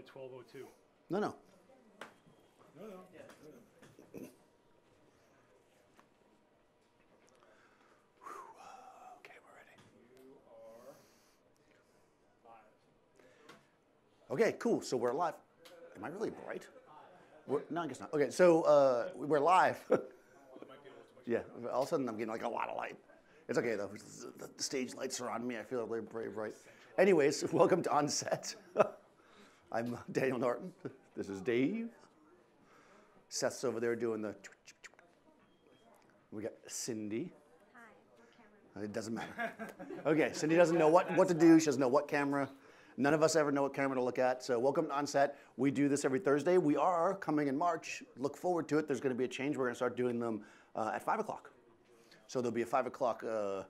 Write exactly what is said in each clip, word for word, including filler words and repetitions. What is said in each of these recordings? at twelve oh two. No, no. No, no. Yeah. No, no. Okay, cool. So we're live. Am I really bright? We're, no, I guess not. Okay, so uh, we're live. Yeah, all of a sudden I'm getting like a lot of light. It's okay though. The stage lights are on me. I feel really bright. Anyways, welcome to OnSet. I'm Daniel Norton. This is Dave. Seth's over there doing the. We got Cindy. Hi. It doesn't matter. Okay, Cindy doesn't know what what to do. She doesn't know what camera. None of us ever know what camera to look at, so welcome to OnSet. We do this every Thursday. We are coming in March. Look forward to it. There's going to be a change. We're going to start doing them uh, at five o'clock. So there'll be a five o'clock uh,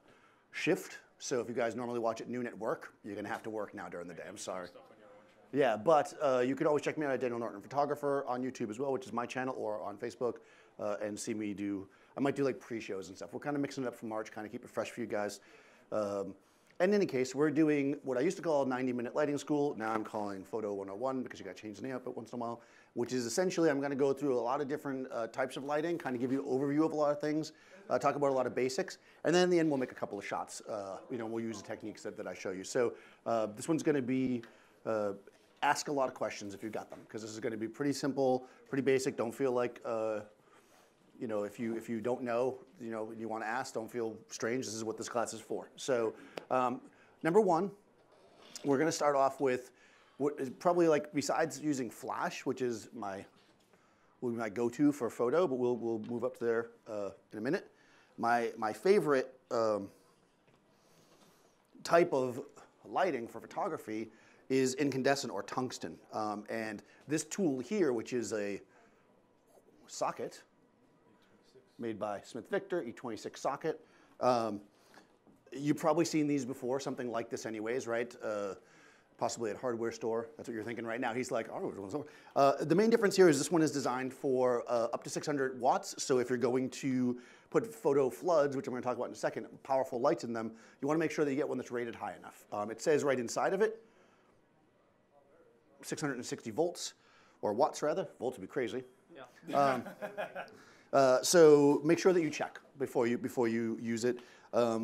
shift. So if you guys normally watch at noon at work, you're going to have to work now during the day. I'm sorry. Yeah, but uh, you can always check me out at Daniel Norton Photographer on YouTube as well, which is my channel, or on Facebook, uh, and see me do, I might do like pre-shows and stuff. We're kind of mixing it up for March, kind of keep it fresh for you guys. Um, And in any case, we're doing what I used to call ninety minute lighting school. Now I'm calling Photo one oh one because you got to change the name up once in a while, which is essentially I'm going to go through a lot of different uh, types of lighting, kind of give you an overview of a lot of things, uh, talk about a lot of basics, and then in the end we'll make a couple of shots. Uh, you know, we'll use the techniques that, that I show you. So uh, this one's going to be uh, ask a lot of questions if you've got them, because this is going to be pretty simple, pretty basic. Don't feel like... Uh, You know, if you if you don't know, you know, you want to ask, don't feel strange. This is what this class is for. So, um, number one, we're going to start off with what is probably like, besides using flash, which is my will be my go-to for photo, but we'll we'll move up to there uh, in a minute. My my favorite um, type of lighting for photography is incandescent or tungsten, um, and this tool here, which is a socket made by Smith Victor, E twenty-six socket. Um, you've probably seen these before, something like this anyways, right? Uh, possibly at a hardware store. That's what you're thinking right now. He's like, oh, uh, the main difference here is this one is designed for uh, up to six hundred watts. So if you're going to put photo floods, which I'm gonna talk about in a second, powerful lights in them, you wanna make sure that you get one that's rated high enough. Um, it says right inside of it, six hundred sixty volts, or watts rather. Volts would be crazy. Yeah. Um, Uh, so make sure that you check before you before you use it. Um,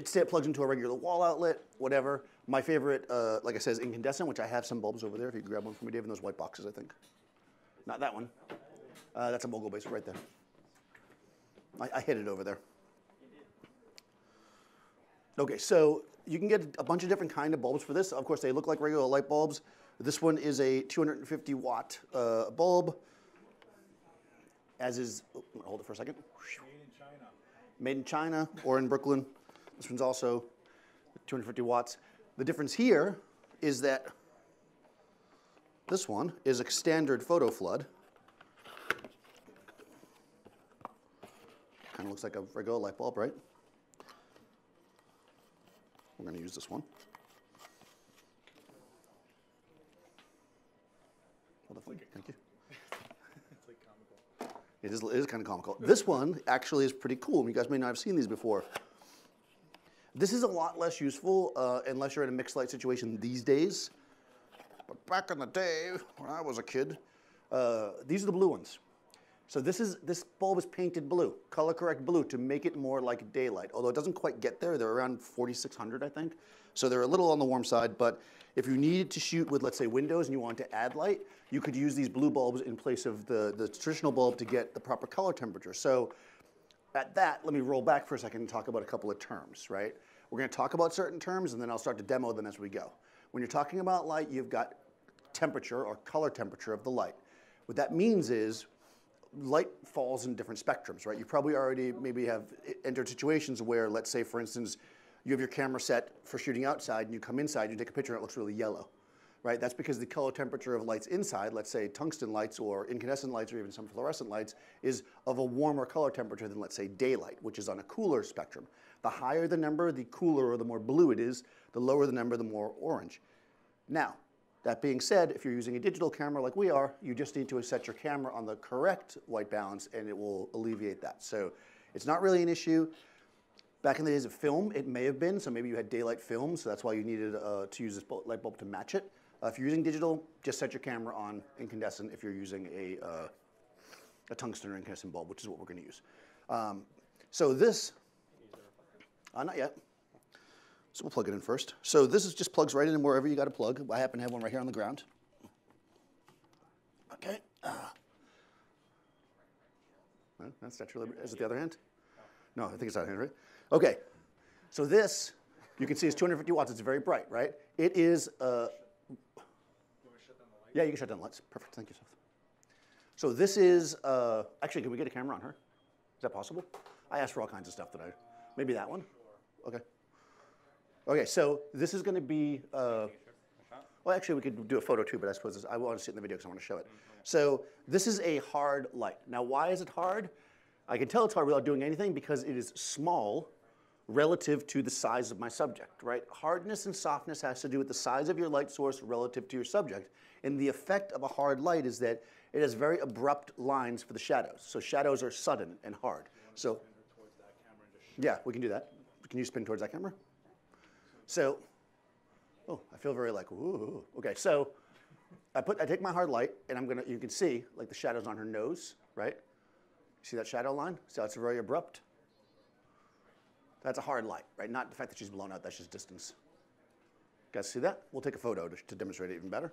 it plugs into a regular wall outlet, whatever. My favorite, uh, like I said, is incandescent, which I have some bulbs over there. If you can grab one for me, Dave, in those white boxes, I think. Not that one. Uh, that's a mogul base right there. I, I hit it over there. Okay, so you can get a bunch of different kind of bulbs for this. Of course, they look like regular light bulbs. This one is a two hundred fifty watt uh, bulb. As is, oh, hold it for a second. Made in China. Made in China or in Brooklyn. This one's also two hundred fifty watts. The difference here is that this one is a standard photo flood. Kind of looks like a regular light bulb, right? We're going to use this one. Hold it for me. Thank you. It is, it is kind of comical. This one actually is pretty cool. You guys may not have seen these before. This is a lot less useful uh, unless you're in a mixed light situation these days. But back in the day, when I was a kid, uh, these are the blue ones. So this is this bulb is painted blue, color correct blue, to make it more like daylight. Although it doesn't quite get there. They're around forty-six hundred, I think. So they're a little on the warm side, but if you needed to shoot with, let's say, windows and you wanted to add light, you could use these blue bulbs in place of the, the traditional bulb to get the proper color temperature. So at that, let me roll back for a second and talk about a couple of terms, right? We're going to talk about certain terms, and then I'll start to demo them as we go. When you're talking about light, you've got temperature or color temperature of the light. What that means is light falls in different spectrums, right? You probably already maybe have entered situations where, let's say, for instance, you have your camera set for shooting outside, and you come inside, you take a picture, and it looks really yellow, right? That's because the color temperature of lights inside, let's say tungsten lights or incandescent lights or even some fluorescent lights, is of a warmer color temperature than, let's say, daylight, which is on a cooler spectrum. The higher the number, the cooler or the more blue it is. The lower the number, the more orange. Now, that being said, if you're using a digital camera like we are, you just need to set your camera on the correct white balance, and it will alleviate that. So it's not really an issue. Back in the days of film, it may have been, so maybe you had daylight film, so that's why you needed uh, to use this light bulb to match it. Uh, if you're using digital, just set your camera on incandescent if you're using a, uh, a tungsten or incandescent bulb, which is what we're going to use. Um, so this, uh, not yet. So we'll plug it in first. So this is just plugs right in wherever you got to plug. I happen to have one right here on the ground. Okay. Uh, that's Statue of Liberty. Is it the other hand? No, I think it's that hand, right? Okay. So this, you can see it's two hundred fifty watts. It's very bright, right? It is a... Yeah, you can shut down the lights. Perfect. Thank you, Seth. So this is... Uh, actually, can we get a camera on her? Is that possible? I asked for all kinds of stuff today. Maybe that one? Okay. Okay, so this is going to be... Uh, well, actually, we could do a photo too, but I suppose this, I want to see it in the video because I want to show it. So this is a hard light. Now, why is it hard? I can tell it's hard without doing anything because it is small relative to the size of my subject, right? Hardness and softness has to do with the size of your light source relative to your subject. And the effect of a hard light is that it has very abrupt lines for the shadows. So shadows are sudden and hard. So, yeah, we can do that. Can you spin towards that camera? So, oh, I feel very like, ooh. Okay, so I put, I take my hard light and I'm gonna, you can see like the shadows on her nose, right? See that shadow line? So it's very abrupt. That's a hard light, right? Not the fact that she's blown out, that's just distance. You guys see that? We'll take a photo to, to demonstrate it even better.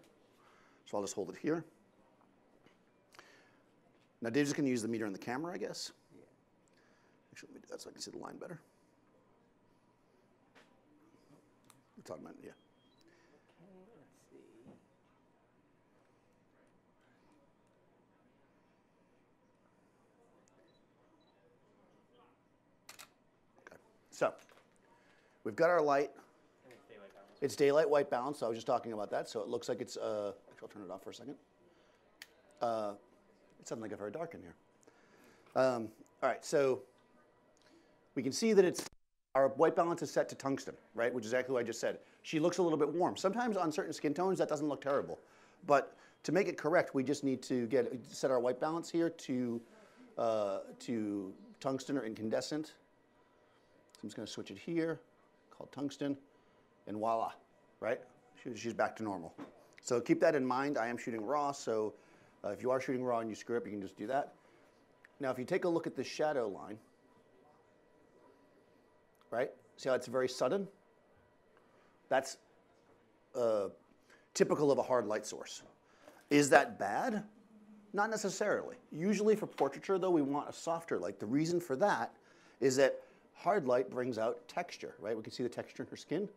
So I'll just hold it here. Now Dave's gonna use the meter on the camera, I guess. Yeah. Actually, let me do that so I can see the line better. It's on my, yeah. So we've got our light. And it's daylight balance. It's daylight white balance. So I was just talking about that. So it looks like it's, uh, actually I'll turn it off for a second. Uh, it's suddenly got very dark in here. Um, all right, so we can see that it's, our white balance is set to tungsten, right? Which is exactly what I just said. She looks a little bit warm. Sometimes on certain skin tones, that doesn't look terrible. But to make it correct, we just need to get set our white balance here to, uh, to tungsten or incandescent. So I'm just going to switch it here, called tungsten, and voila, right? She, she's back to normal. So keep that in mind. I am shooting raw, so uh, if you are shooting raw and you screw up, you can just do that. Now, if you take a look at the shadow line, right? See how it's very sudden? That's uh, typical of a hard light source. Is that bad? Not necessarily. Usually for portraiture, though, we want a softer light. The reason for that is that hard light brings out texture, right? We can see the texture in her skin.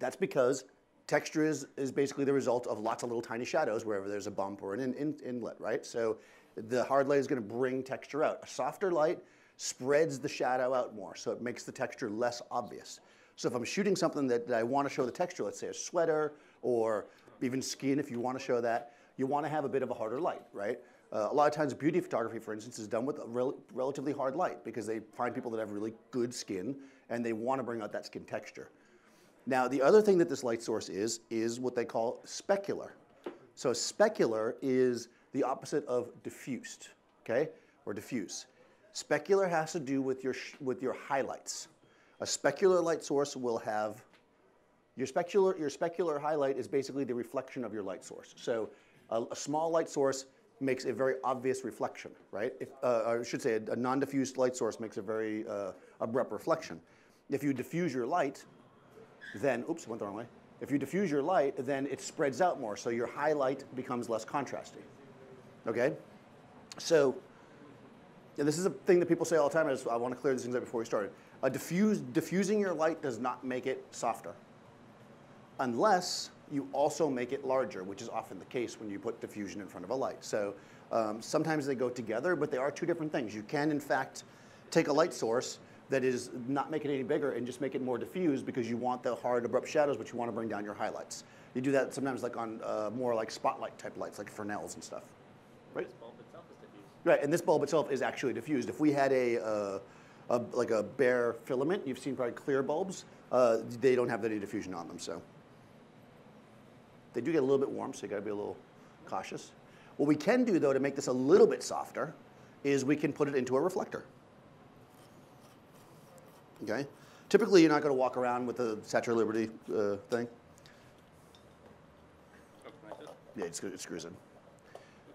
That's because texture is, is basically the result of lots of little tiny shadows wherever there's a bump or an in, in, inlet, right? So the hard light is going to bring texture out. A softer light spreads the shadow out more, so it makes the texture less obvious. So if I'm shooting something that, that I want to show the texture, let's say a sweater or even skin, if you want to show that, you want to have a bit of a harder light, right? Uh, a lot of times beauty photography, for instance, is done with a rel relatively hard light because they find people that have really good skin and they want to bring out that skin texture. Now, the other thing that this light source is, is what they call specular. So specular is the opposite of diffused, okay, or diffuse. Specular has to do with your, sh with your highlights. A specular light source will have, your specular, your specular highlight is basically the reflection of your light source. So a, a small light source makes a very obvious reflection, right? If, uh, I should say a, a non-diffused light source makes a very uh, abrupt reflection. If you diffuse your light, then, oops, went the wrong way. If you diffuse your light, then it spreads out more, so your highlight becomes less contrasty, okay? So, and this is a thing that people say all the time, I, just, I want to clear these things up before we started. A diffuse, diffusing your light does not make it softer, unless you also make it larger, which is often the case when you put diffusion in front of a light. So um, sometimes they go together, but they are two different things. You can, in fact, take a light source that is not make it any bigger and just make it more diffused because you want the hard, abrupt shadows, but you want to bring down your highlights. You do that sometimes like on uh, more like spotlight type lights, like Fresnels and stuff. Right? This bulb itself is diffused. Right, and this bulb itself is actually diffused. If we had a, uh, a like a bare filament, you've seen probably clear bulbs, uh, they don't have any diffusion on them, so. They do get a little bit warm, so you gotta be a little cautious. What we can do, though, to make this a little bit softer is we can put it into a reflector. Okay? Typically, you're not gonna walk around with a Statue of Liberty uh, thing. Yeah, it screws in.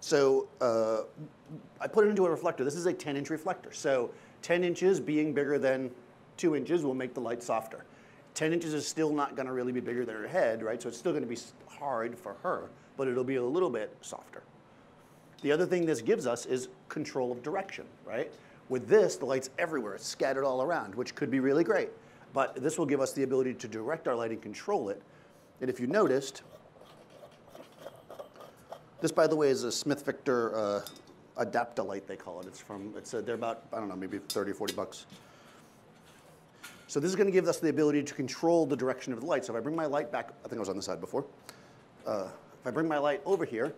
So uh, I put it into a reflector. This is a ten inch reflector. So ten inches being bigger than two inches will make the light softer. ten inches is still not gonna really be bigger than her head, right? So it's still gonna be hard for her, but it'll be a little bit softer. The other thing this gives us is control of direction, right? With this, the light's everywhere. It's scattered all around, which could be really great. But this will give us the ability to direct our light and control it. And if you noticed, this, by the way, is a Smith Victor uh, adapter light, they call it. It's from, it's a, they're about, I don't know, maybe thirty, forty bucks. So this is going to give us the ability to control the direction of the light. So if I bring my light back, I think I was on this side before. Uh, if I bring my light over here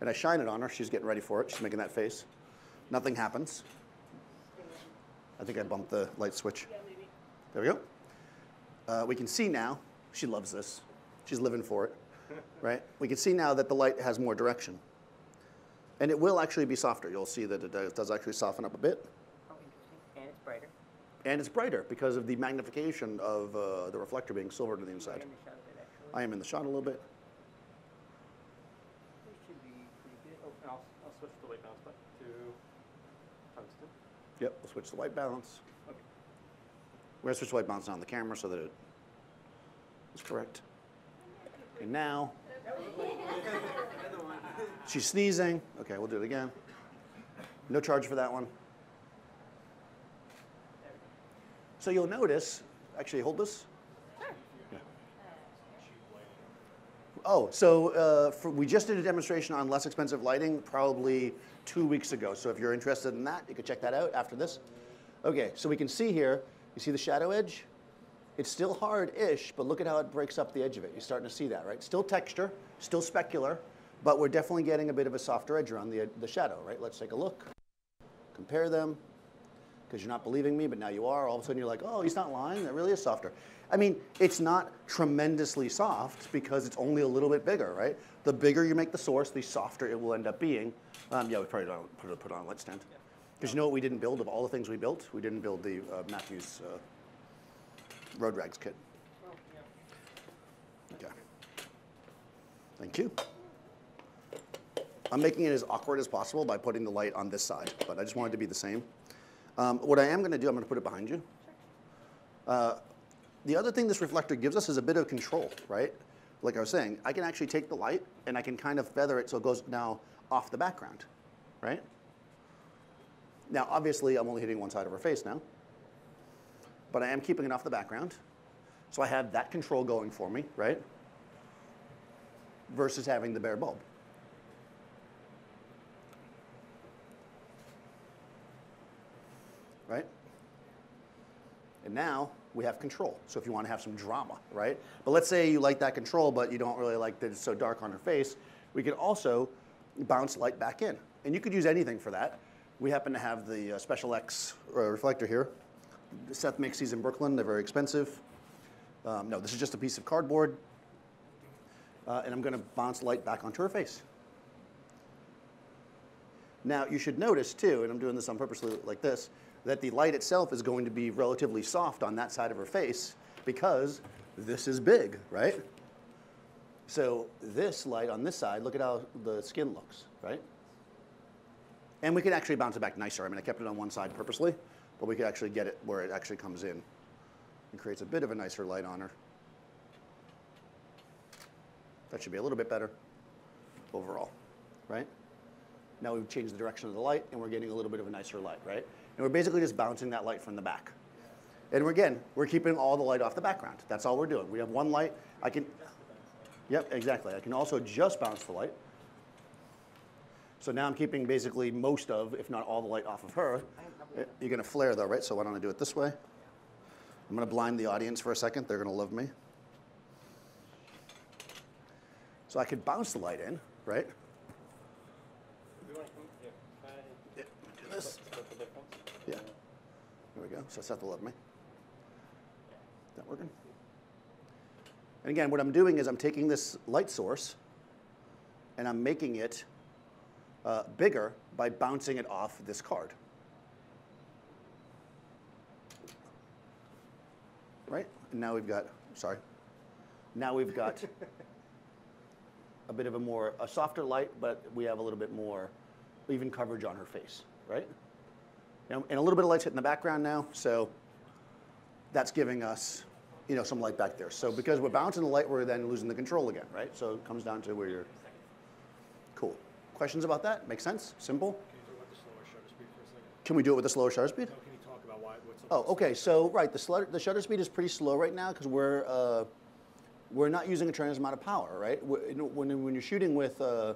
and I shine it on her, she's getting ready for it. She's making that face. Nothing happens. I think I bumped the light switch. Yeah, maybe. There we go. Uh, we can see now, she loves this. She's living for it. Right? We can see now that the light has more direction. And it will actually be softer. You'll see that it does actually soften up a bit. Oh, interesting. And it's brighter. And it's brighter because of the magnification of uh, the reflector being silver to the inside. You're in the shot a bit, actually. I am in the shot a little bit. It should be pretty good. Oh, and I'll, I'll switch the white balance back to tungsten. Yep, we'll switch the white balance. Okay. We're going to switch the white balance on the camera so that it is correct. And now, she's sneezing. Okay, we'll do it again. No charge for that one. So you'll notice, actually hold this. Sure. Yeah. Oh, so uh, for, we just did a demonstration on less expensive lighting probably two weeks ago. So if you're interested in that, you can check that out after this. Okay, so we can see here, you see the shadow edge? It's still hard-ish, but look at how it breaks up the edge of it. You're starting to see that, right? Still texture, still specular, but we're definitely getting a bit of a softer edge around the, the shadow, right? Let's take a look, compare them, because you're not believing me, but now you are. All of a sudden you're like, oh, he's not lying, that really is softer. I mean, it's not tremendously soft because it's only a little bit bigger, right? The bigger you make the source, the softer it will end up being. Um, yeah, we probably don't put it, put it on a light stand. Because you know what we didn't build of all the things we built? We didn't build the uh, Matthews uh, Road Rags kit. Okay. Thank you. I'm making it as awkward as possible by putting the light on this side, but I just want it to be the same. Um, what I am going to do, I'm going to put it behind you. Uh, the other thing this reflector gives us is a bit of control, right? Like I was saying, I can actually take the light and I can kind of feather it so it goes now off the background, right? Now, obviously, I'm only hitting one side of her face now. But I am keeping it off the background. So I have that control going for me, right? Versus having the bare bulb. Right? And now we have control. So if you want to have some drama, right? But let's say you like that control, but you don't really like that it's so dark on her face. We could also bounce light back in. And you could use anything for that. We happen to have the uh, Special X uh, reflector here. Seth makes these in Brooklyn. They're very expensive. Um, no, this is just a piece of cardboard. Uh, and I'm going to bounce light back onto her face. Now, you should notice, too, and I'm doing this on purposely like this, that the light itself is going to be relatively soft on that side of her face because this is big, right? So this light on this side, look at how the skin looks, right? And we can actually bounce it back nicer. I mean, I kept it on one side purposely. But we could actually get it where it actually comes in and creates a bit of a nicer light on her. That should be a little bit better overall, right? Now we've changed the direction of the light and we're getting a little bit of a nicer light, right? And we're basically just bouncing that light from the back. And we're, again, we're keeping all the light off the background. That's all we're doing. We have one light. I can, yep, exactly. I can also just bounce the light. So now I'm keeping basically most of, if not all the light off of her. You're going to flare though, right? So why don't I do it this way? I'm going to blind the audience for a second. They're going to love me. So I could bounce the light in, right? Yeah, do this. Yeah. There we go. So Seth will love me. Is that working? And again, what I'm doing is I'm taking this light source and I'm making it Uh, bigger by bouncing it off this card. Right? And now we've got, sorry. Now we've got a bit of a more, a softer light, but we have a little bit more even coverage on her face, right? And a little bit of light's hitting the background now, so that's giving us, you know, some light back there. So because we're bouncing the light, we're then losing the control again, right? So it comes down to where you're, cool. Questions about that? Makes sense? Simple? Can we do it with the slower shutter speed? No, can you talk about why, what's oh, okay. So right, the, sl the shutter speed is pretty slow right now because we're uh, we're not using a tremendous amount of power, right? When when you're shooting with uh,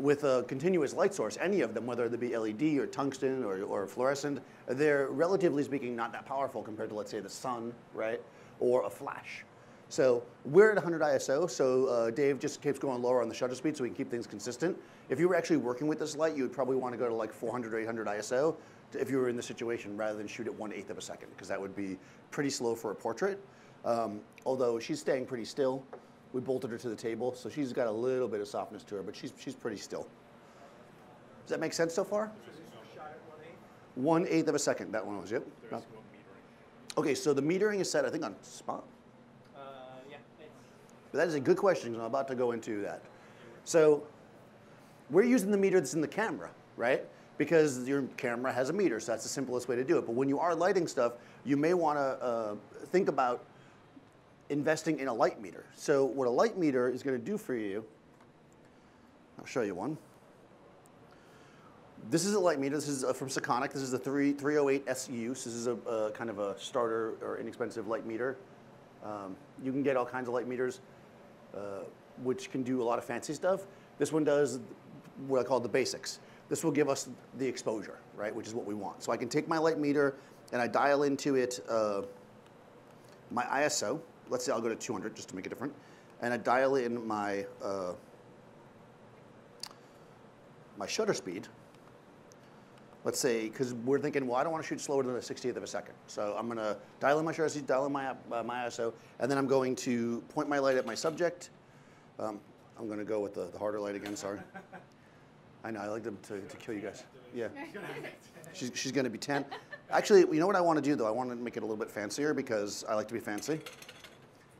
with a continuous light source, any of them, whether it be L E D or tungsten or, or fluorescent, they're relatively speaking not that powerful compared to, let's say, the sun, right, or a flash. So we're at one hundred I S O, so uh, Dave just keeps going lower on the shutter speed so we can keep things consistent. If you were actually working with this light, you would probably want to go to like four hundred or eight hundred I S O to, if you were in this situation, rather than shoot at one-eighth of a second, because that would be pretty slow for a portrait. Um, although she's staying pretty still. We bolted her to the table, so she's got a little bit of softness to her, but she's, she's pretty still. Does that make sense so far? one-eighth of a second, that one was, yep. No. Okay, so the metering is set, I think, on spot. But that is a good question, because I'm about to go into that. So we're using the meter that's in the camera, right? Because your camera has a meter, so that's the simplest way to do it. But when you are lighting stuff, you may want to uh, think about investing in a light meter. So what a light meter is going to do for you, I'll show you one. This is a light meter. This is from Sekonic. This is the three oh eight S U. So this is a, a kind of a starter or inexpensive light meter. Um, you can get all kinds of light meters, Uh, which can do a lot of fancy stuff. This one does what I call the basics. This will give us the exposure, right, which is what we want. So I can take my light meter and I dial into it uh, my I S O. Let's say I'll go to two hundred just to make it different. And I dial in my, uh, my shutter speed. Let's say, because we're thinking, well, I don't want to shoot slower than a sixtieth of a second. So I'm going to dial in my shutter speed, dial in my, uh, my I S O, and then I'm going to point my light at my subject. Um, I'm going to go with the, the harder light again, sorry. I know, I like them to, to kill you guys. Yeah. She's, she's going to be ten. Actually, you know what I want to do, though? I want to make it a little bit fancier because I like to be fancy.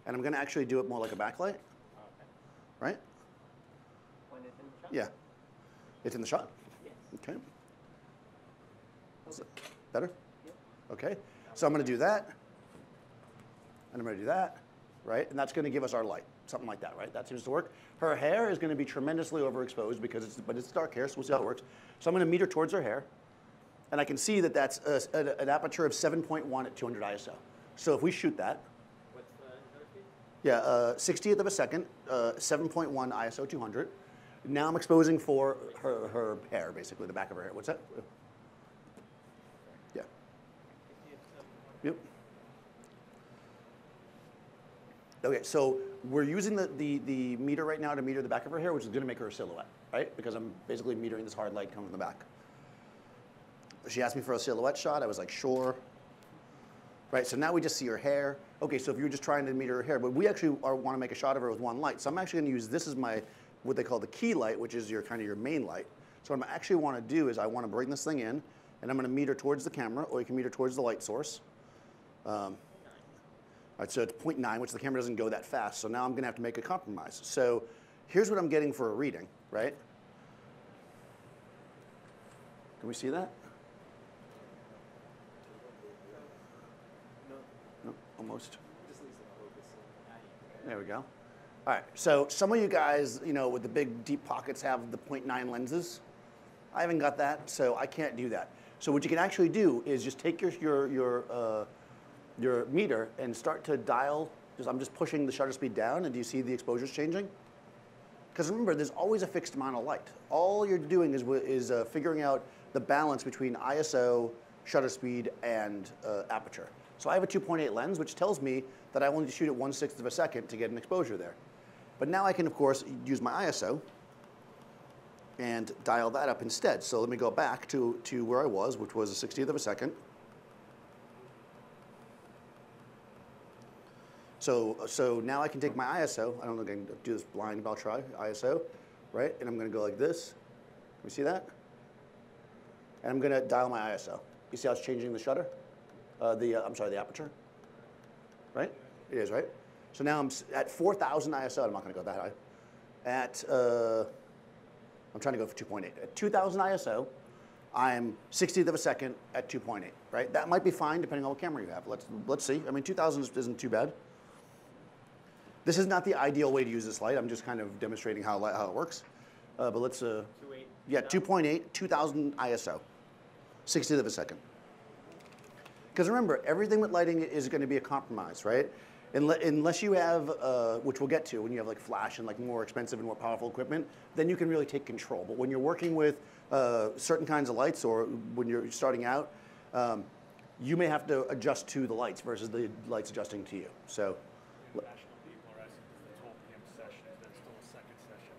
And I'm going to actually do it more like a backlight. Right? When it's in the shot? Yeah. It's in the shot? Yes. Okay. Better? Yep. OK. So I'm going to do that. And I'm going to do that. Right? And that's going to give us our light. Something like that, right? That seems to work. Her hair is going to be tremendously overexposed, because it's, but it's dark hair, so we'll see how it works. So I'm going to meter towards her hair. And I can see that that's a, an aperture of seven point one at two hundred I S O. So if we shoot that, what's the shutter speed? Yeah, uh, sixtieth of a second, uh, seven point one I S O two hundred. Now I'm exposing for her, her hair, basically, the back of her hair. What's that? Yep. Okay, so we're using the, the, the meter right now to meter the back of her hair, which is going to make her a silhouette, right? Because I'm basically metering this hard light coming from the back. She asked me for a silhouette shot. I was like, sure. Right, so now we just see her hair. Okay, so if you're just trying to meter her hair, but we actually are, want to make a shot of her with one light. So I'm actually going to use this as my, what they call the key light, which is your kind of your main light. So what I actually want to do is I want to bring this thing in, and I'm going to meter towards the camera, or you can meter towards the light source. Um, all right, so it's point nine, which the camera doesn't go that fast, so now I'm going to have to make a compromise. So here's what I'm getting for a reading, right? Can we see that? No. No, almost. There we go. All right, so some of you guys, you know, with the big deep pockets have the point nine lenses. I haven't got that, so I can't do that. So what you can actually do is just take your, your, your uh, your meter and start to dial. Just, I'm just pushing the shutter speed down, and do you see the exposures changing? Because remember, there's always a fixed amount of light. All you're doing is, is uh, figuring out the balance between I S O, shutter speed, and uh, aperture. So I have a two point eight lens, which tells me that I only need to shoot at one-sixth of a second to get an exposure there. But now I can, of course, use my I S O and dial that up instead. So let me go back to, to where I was, which was a sixtieth of a second. So, so now I can take my I S O. I don't know if I can do this blind, but I'll try. I S O, right? And I'm going to go like this. Can we see that? And I'm going to dial my I S O. You see how it's changing the shutter? Uh, the, uh, I'm sorry, the aperture. Right? It is, right? So now I'm at four thousand I S O. I'm not going to go that high. At, uh, I'm trying to go for two point eight. At two thousand I S O, I'm sixtieth of a second at two point eight, right? That might be fine depending on what camera you have. Let's, let's see. I mean, two thousand isn't too bad. This is not the ideal way to use this light. I'm just kind of demonstrating how, how it works. Uh, but let's, uh, yeah, two point eight, two thousand I S O, sixtieth of a second. Because remember, everything with lighting is going to be a compromise, right? Unless you have, uh, which we'll get to, when you have like flash and like more expensive and more powerful equipment, then you can really take control. But when you're working with uh, certain kinds of lights, or when you're starting out, um, you may have to adjust to the lights versus the lights adjusting to you. So. International people are asking if the twelve P M session, is there still a second session?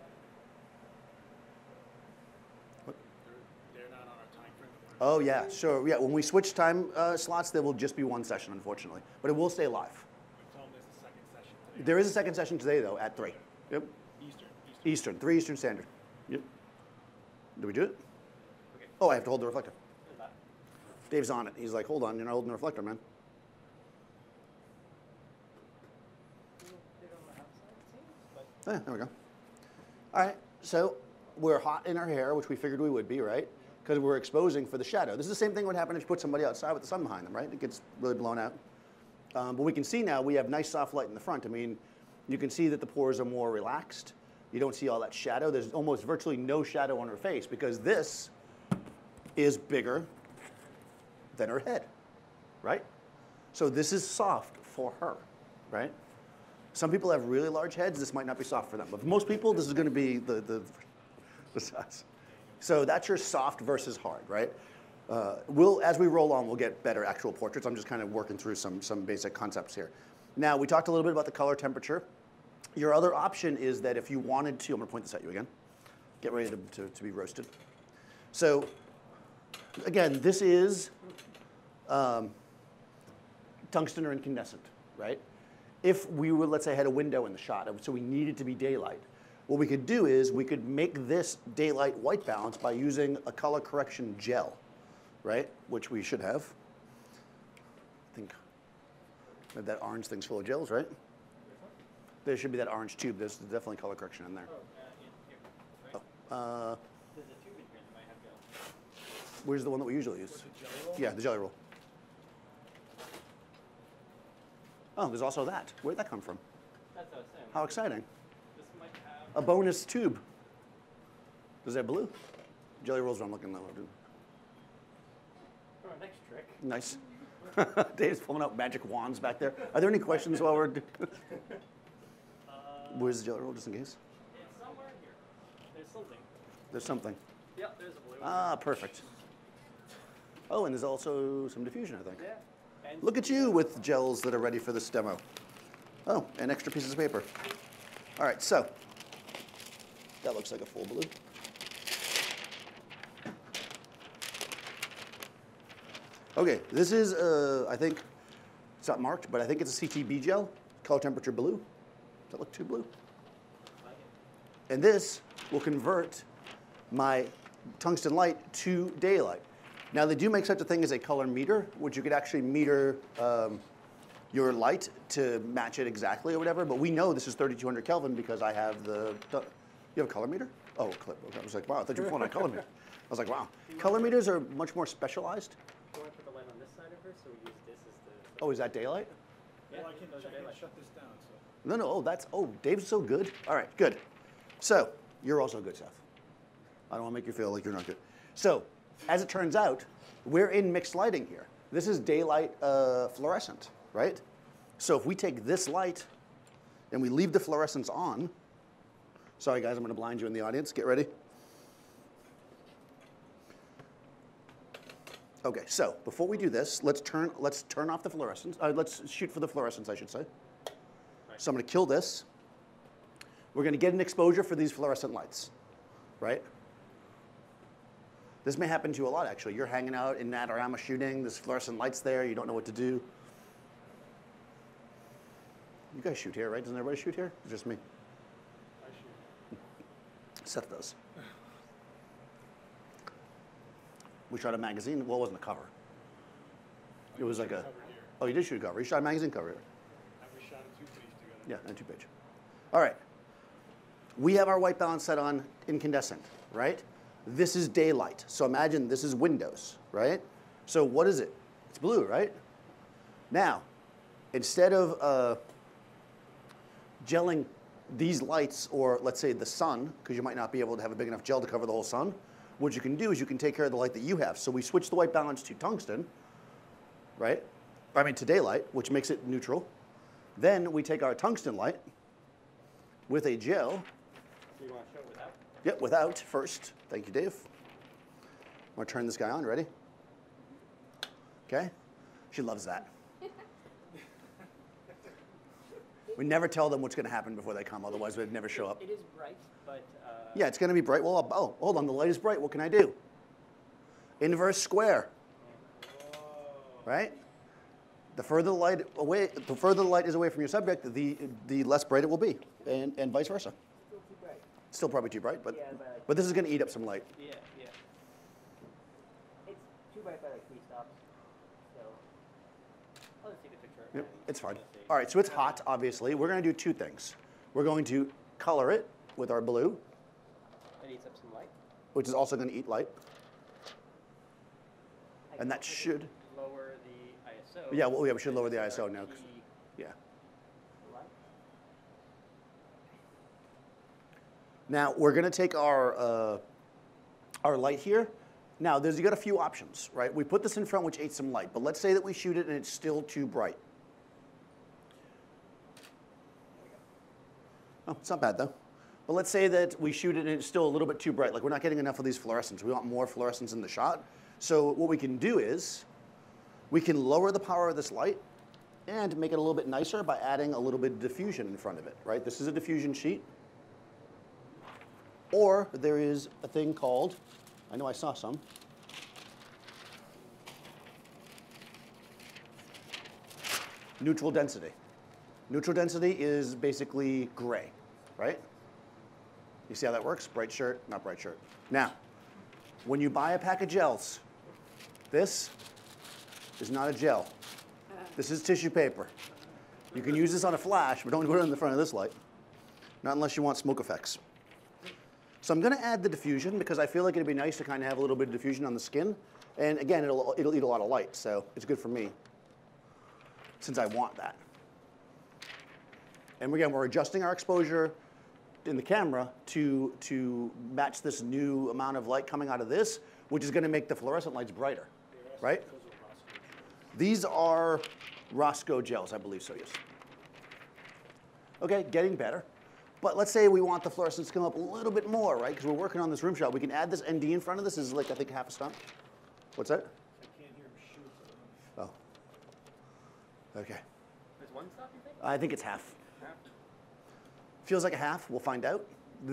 What? They're, they're not on our time frame. Oh yeah, sure. Yeah, when we switch time uh, slots, there will just be one session, unfortunately, but it will stay live. There is a second session today, though, at three. Yep. Eastern. Eastern. Eastern. three Eastern Standard. Yep. Did we do it? Okay. Oh, I have to hold the reflector. Dave's on it. He's like, hold on, you're not holding the reflector, man. Oh, yeah, there we go. All right, so we're hot in our hair, which we figured we would be, right? Because we're exposing for the shadow. This is the same thing that would happen if you put somebody outside with the sun behind them, right? It gets really blown out. Um, but we can see now we have nice soft light in the front. I mean, you can see that the pores are more relaxed. You don't see all that shadow. There's almost virtually no shadow on her face because this is bigger than her head, right? So this is soft for her, right? Some people have really large heads. This might not be soft for them. But for most people, this is going to be the, the, the size. So that's your soft versus hard, right? Uh, we'll, as we roll on, we'll get better actual portraits. I'm just kind of working through some, some basic concepts here. Now, we talked a little bit about the color temperature. Your other option is that if you wanted to, I'm going to point this at you again. Get ready to, to, to be roasted. So, again, this is um, tungsten or incandescent, right? If we were, let's say, had a window in the shot, so we needed to be daylight, what we could do is we could make this daylight white balance by using a color correction gel. Right, which we should have. I think that orange thing's full of gels, right? There should be that orange tube. There's definitely color correction in there. Oh, uh, yeah, right. Oh, uh, there's a tube in here that might have gel. Where's the one that we usually use? The jelly roll? Yeah, the jelly roll. Oh, there's also that. Where'd that come from? That's what I was saying. How exciting! This might have a bonus tube. Is that blue? Jelly rolls. What I'm looking at. Next trick. Nice. Dave's pulling out magic wands back there. Are there any questions while we're doing this? Uh, Where's the jelly roll, just in case? It's somewhere in here. There's something. There's something. Yeah, there's a blue one. Ah, perfect. Oh, and there's also some diffusion, I think. Yeah. And look at you with gels that are ready for this demo. Oh, and extra pieces of paper. All right, so that looks like a full blue. Okay, this is, uh, I think, it's not marked, but I think it's a C T B gel, color temperature blue. Does that look too blue? And this will convert my tungsten light to daylight. Now, they do make such a thing as a color meter, which you could actually meter um, your light to match it exactly or whatever, but we know this is thirty-two hundred Kelvin because I have the, you have a color meter? Oh, a clip. I was like, wow, I thought you were pulling a color meter. I was like, wow. Color meters are much more specialized. So we use this as the... Oh, is that daylight? Yeah, well, I can, I can shut this down. So. No, no, oh, that's, oh, Dave's so good. All right, good. So, you're also good, Seth. I don't want to make you feel like you're not good. So, as it turns out, we're in mixed lighting here. This is daylight uh, fluorescent, right? So if we take this light and we leave the fluorescence on, sorry guys, I'm going to blind you in the audience. Get ready. Okay, so before we do this, let's turn let's turn off the fluorescence. Uh, let's shoot for the fluorescence, I should say. Right. So I'm going to kill this. We're going to get an exposure for these fluorescent lights, right? This may happen to you a lot, actually. You're hanging out in Adorama shooting. There's fluorescent lights there. You don't know what to do. You guys shoot here, right? Doesn't everybody shoot here? It's just me. I shoot. Seth does. We shot a magazine. Well, it wasn't a cover. It was like a. Oh, you did shoot a cover. You shot a magazine cover. And we shot a two-piece together. Yeah, entry page. All right. We have our white balance set on incandescent, right? This is daylight. So imagine this is windows, right? So what is it? It's blue, right? Now, instead of uh, gelling these lights or, let's say, the sun, because you might not be able to have a big enough gel to cover the whole sun, what you can do is you can take care of the light that you have. So we switch the white balance to tungsten, right? I mean, to daylight, which makes it neutral. Then we take our tungsten light with a gel. So you want to show it without? Yeah, without first. Thank you, Dave. I'm going to turn this guy on. Ready? OK. She loves that. We never tell them what's going to happen before they come. Otherwise, they'd never show up. It is bright, but. Uh... Yeah, it's going to be bright. Well, oh, hold on. The light is bright. What can I do? Inverse square. Whoa. Right? The further the light away, the further the light is away from your subject, the the less bright it will be, and and vice versa. Still too bright. Still probably too bright, but yeah, but, but this is going to eat up some light. Yeah, yeah. It's too bright by like three stops. So I'll just take a picture. Yep, it's fine. All right, so it's hot. Obviously, we're going to do two things. We're going to color it with our blue. It eats up some light. Which is also going to eat light. I and that should. Lower the. So yeah, well, yeah, we should lower the I S O now. Yeah. Now we're going to take our uh, our light here. Now there's you got a few options, right? We put this in front, which ate some light, but let's say that we shoot it and it's still too bright. Oh, it's not bad though. But let's say that we shoot it and it's still a little bit too bright. Like we're not getting enough of these fluorescents. We want more fluorescents in the shot. So what we can do is. We can lower the power of this light and make it a little bit nicer by adding a little bit of diffusion in front of it, right? This is a diffusion sheet. Or there is a thing called, I know I saw some. Neutral density. Neutral density is basically gray, right? You see how that works? Bright shirt, not bright shirt. Now, when you buy a pack of gels, this is not a gel. This is tissue paper. You can use this on a flash, but don't put it in the front of this light. Not unless you want smoke effects. So I'm going to add the diffusion because I feel like it'd be nice to kind of have a little bit of diffusion on the skin. And again, it'll, it'll eat a lot of light, so it's good for me since I want that. And again, we're adjusting our exposure in the camera to, to match this new amount of light coming out of this, which is going to make the fluorescent lights brighter, right? These are Roscoe gels, I believe so, yes. OK, getting better. But let's say we want the fluorescence to come up a little bit more, right? Because we're working on this room shot. We can add this N D in front of this. This is like, I think, half a stump. What's that? I can't hear him shoot. Oh. OK. There's one stop, you think? I think it's half. Half? Feels like a half. We'll find out.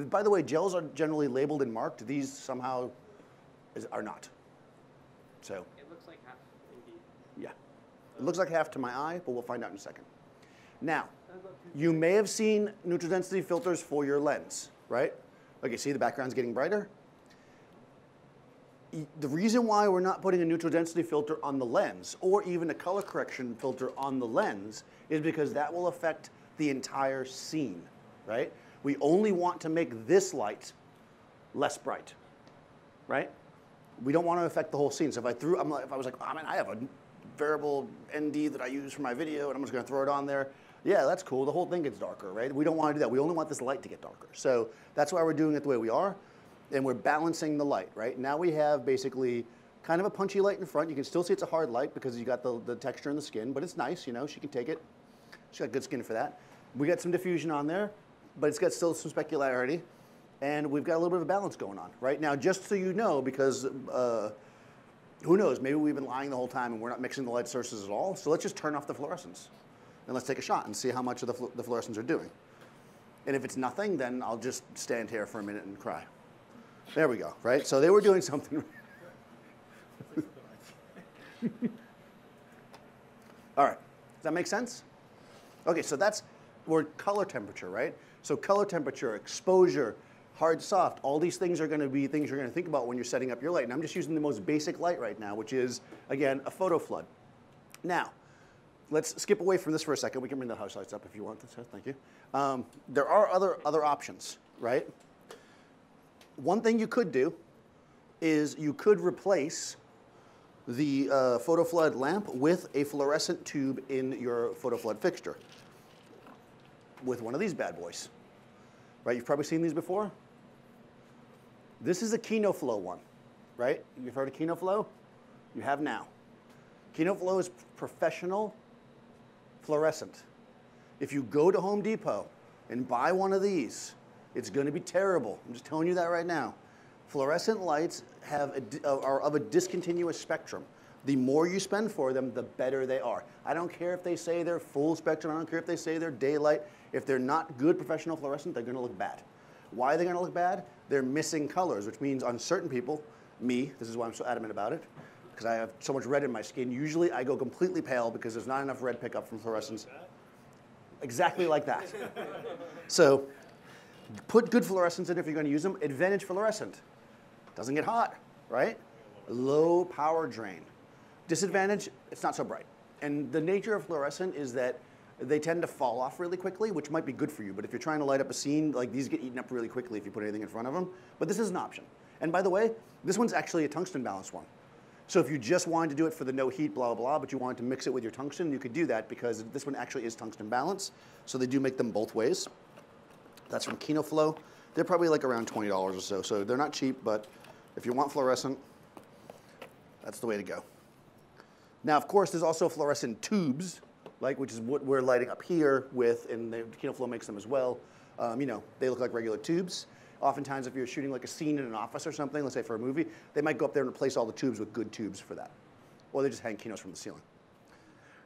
By the way, gels are generally labeled and marked. These somehow is, are not. So. It looks like half. Yeah. It looks like half to my eye, but we'll find out in a second. Now, you may have seen neutral density filters for your lens, right? OK, see the background's getting brighter? The reason why we're not putting a neutral density filter on the lens, or even a color correction filter on the lens, is because that will affect the entire scene, right? We only want to make this light less bright, right? We don't want to affect the whole scene. So if I threw, I'm like, if I was like, oh, man, I have a variable N D that I use for my video, and I'm just going to throw it on there. Yeah, that's cool. The whole thing gets darker, right? We don't want to do that. We only want this light to get darker. So that's why we're doing it the way we are, and we're balancing the light, right? Now we have basically kind of a punchy light in front. You can still see it's a hard light because you got the, the texture in the skin, but it's nice. You know, she can take it. She's got good skin for that. We got some diffusion on there, but it's got still some specularity, and we've got a little bit of a balance going on, right? Now, just so you know, because uh, who knows? Maybe we've been lying the whole time and we're not mixing the light sources at all. So let's just turn off the fluorescence. And let's take a shot and see how much of the, flu the fluorescents are doing. And if it's nothing, then I'll just stand here for a minute and cry. There we go, right? So they were doing something. All right. Does that make sense? OK, so that's we're color temperature, right? So color temperature, exposure, hard, soft, all these things are going to be things you're going to think about when you're setting up your light. And I'm just using the most basic light right now, which is, again, a photo flood. Now, let's skip away from this for a second. We can bring the house lights up if you want. Thank you. Um, there are other, other options, right? One thing you could do is you could replace the uh, photoflood lamp with a fluorescent tube in your photoflood fixture with one of these bad boys. Right, you've probably seen these before. This is a Kino Flo one, right? You've heard of Kino Flo? You have now. Kino Flo is professional fluorescent. If you go to Home Depot and buy one of these, it's going to be terrible. I'm just telling you that right now. Fluorescent lights have a, are of a discontinuous spectrum. The more you spend for them, the better they are. I don't care if they say they're full spectrum. I don't care if they say they're daylight. If they're not good professional fluorescent, they're going to look bad. Why are they going to look bad? They're missing colors, which means on certain people, me, this is why I'm so adamant about it, because I have so much red in my skin. Usually I go completely pale because there's not enough red pickup from fluorescence. Exactly like that. So put good fluorescents in if you're going to use them. Advantage fluorescent. Doesn't get hot, right? Low power drain. Disadvantage, it's not so bright. And the nature of fluorescent is that they tend to fall off really quickly, which might be good for you. But if you're trying to light up a scene, like these get eaten up really quickly if you put anything in front of them. But this is an option. And by the way, this one's actually a tungsten balanced one. So if you just wanted to do it for the no heat, blah, blah, but you wanted to mix it with your tungsten, you could do that because this one actually is tungsten balanced. So they do make them both ways. That's from Kino Flo. They're probably like around twenty dollars or so. So they're not cheap, but if you want fluorescent, that's the way to go. Now, of course, there's also fluorescent tubes, like which is what we're lighting up here with, and the Kino Flo makes them as well. Um, you know, they look like regular tubes. Oftentimes, if you're shooting like a scene in an office or something, let's say for a movie, they might go up there and replace all the tubes with good tubes for that. Or they just hang Kinos from the ceiling.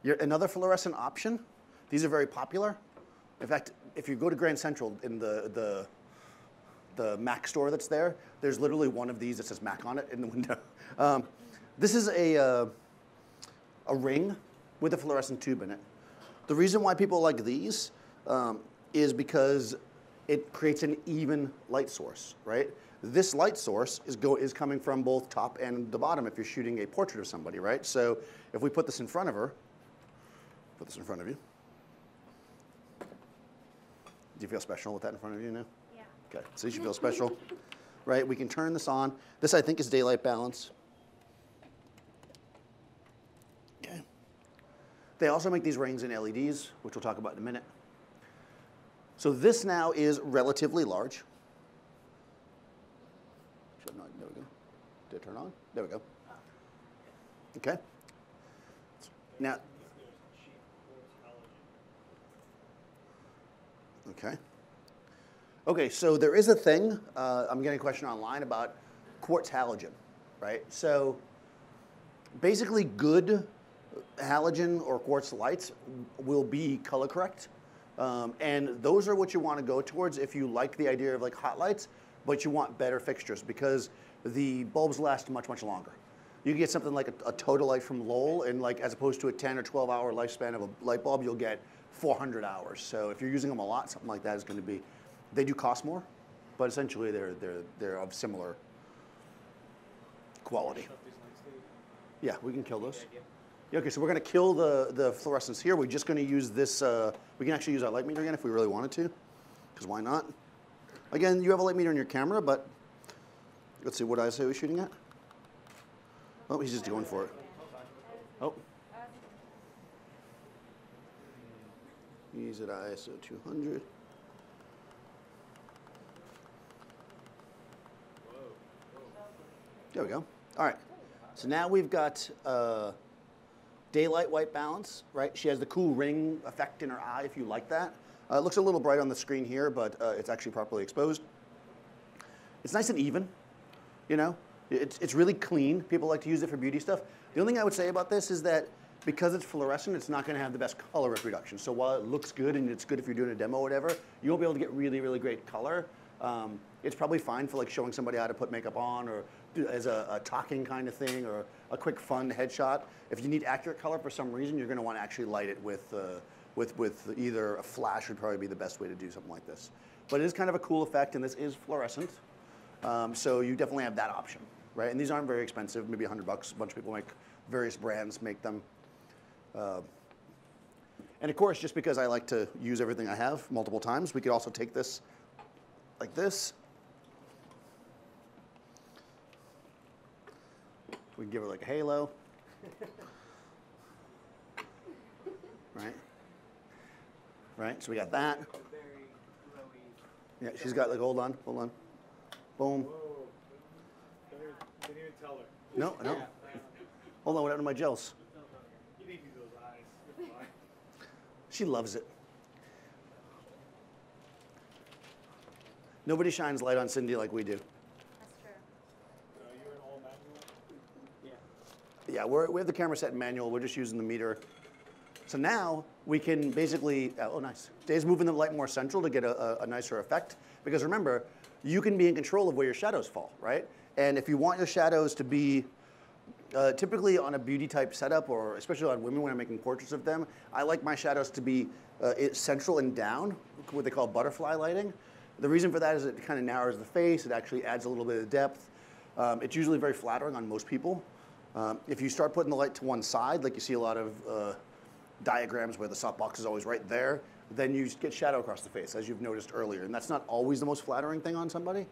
Your, another fluorescent option, these are very popular. In fact, if you go to Grand Central in the, the, the Mac store that's there, there's literally one of these that says Mac on it in the window. Um, this is a, uh, a ring with a fluorescent tube in it. The reason why people like these um, is because it creates an even light source, right? This light source is, go, is coming from both top and the bottom if you're shooting a portrait of somebody, right? So if we put this in front of her, put this in front of you. Do you feel special with that in front of you now? Yeah. Okay, so you should feel special, right? We can turn this on. This, I think, is daylight balance. Okay. They also make these rings in L E Ds, which we'll talk about in a minute. So this now is relatively large. There we go. Did it turn on? There we go. Okay. Now. Okay. Okay, so there is a thing. Uh, I'm getting a question online about quartz halogen, right? So basically good halogen or quartz lights will be color correct. Um, and those are what you want to go towards if you like the idea of like hot lights, but you want better fixtures because the bulbs last much, much longer. You can get something like a, a total light from Lowell, and like as opposed to a ten or twelve hour lifespan of a light bulb, you'll get four hundred hours. So if you're using them a lot, something like that is going to be. They do cost more, but essentially they're they're they're of similar quality. Yeah, we can kill those. Okay, so we're going to kill the, the fluorescence here. We're just going to use this. Uh, we can actually use our light meter again if we really wanted to, because why not? Again, you have a light meter in your camera, but let's see what I say we're shooting at. Oh, he's just going for it. Oh. He's at I S O two hundred. There we go. All right. So now we've got... Uh, daylight white balance, right? She has the cool ring effect in her eye, if you like that. Uh, it looks a little bright on the screen here, but uh, it's actually properly exposed. It's nice and even, you know? It's, it's really clean. People like to use it for beauty stuff. The only thing I would say about this is that because it's fluorescent, it's not gonna have the best color reproduction. So while it looks good, and it's good if you're doing a demo or whatever, you won't be able to get really, really great color. Um, it's probably fine for like showing somebody how to put makeup on, or as a, a talking kind of thing, or a quick fun headshot. If you need accurate color for some reason, you're going to want to actually light it with, uh, with, with either a flash would probably be the best way to do something like this. But it is kind of a cool effect, and this is fluorescent, um, so you definitely have that option, right? And these aren't very expensive, maybe a hundred bucks. A bunch of people make, various brands make them. Uh, And of course, just because I like to use everything I have multiple times, we could also take this like this. We can give her like a halo. Right? Right? So we got that. Yeah, she's got like, hold on, hold on. Boom. Didn't even tell her. No, no. Hold on, what happened to my gels? You need those eyes. She loves it. Nobody shines light on Cindy like we do. That's true. So you're an all manual? Yeah. Yeah, we're, we have the camera set in manual. We're just using the meter. So now we can basically, oh, nice. Dave's moving the light more central to get a, a, a nicer effect. Because remember, you can be in control of where your shadows fall, right? And if you want your shadows to be, uh, typically on a beauty type setup, or especially on women when I'm making portraits of them, I like my shadows to be uh, central and down, what they call butterfly lighting. The reason for that is it kind of narrows the face, it actually adds a little bit of depth. Um, it's usually very flattering on most people. Um, if you start putting the light to one side, like you see a lot of uh, diagrams where the softbox is always right there, then you get shadow across the face, as you've noticed earlier. And that's not always the most flattering thing on somebody.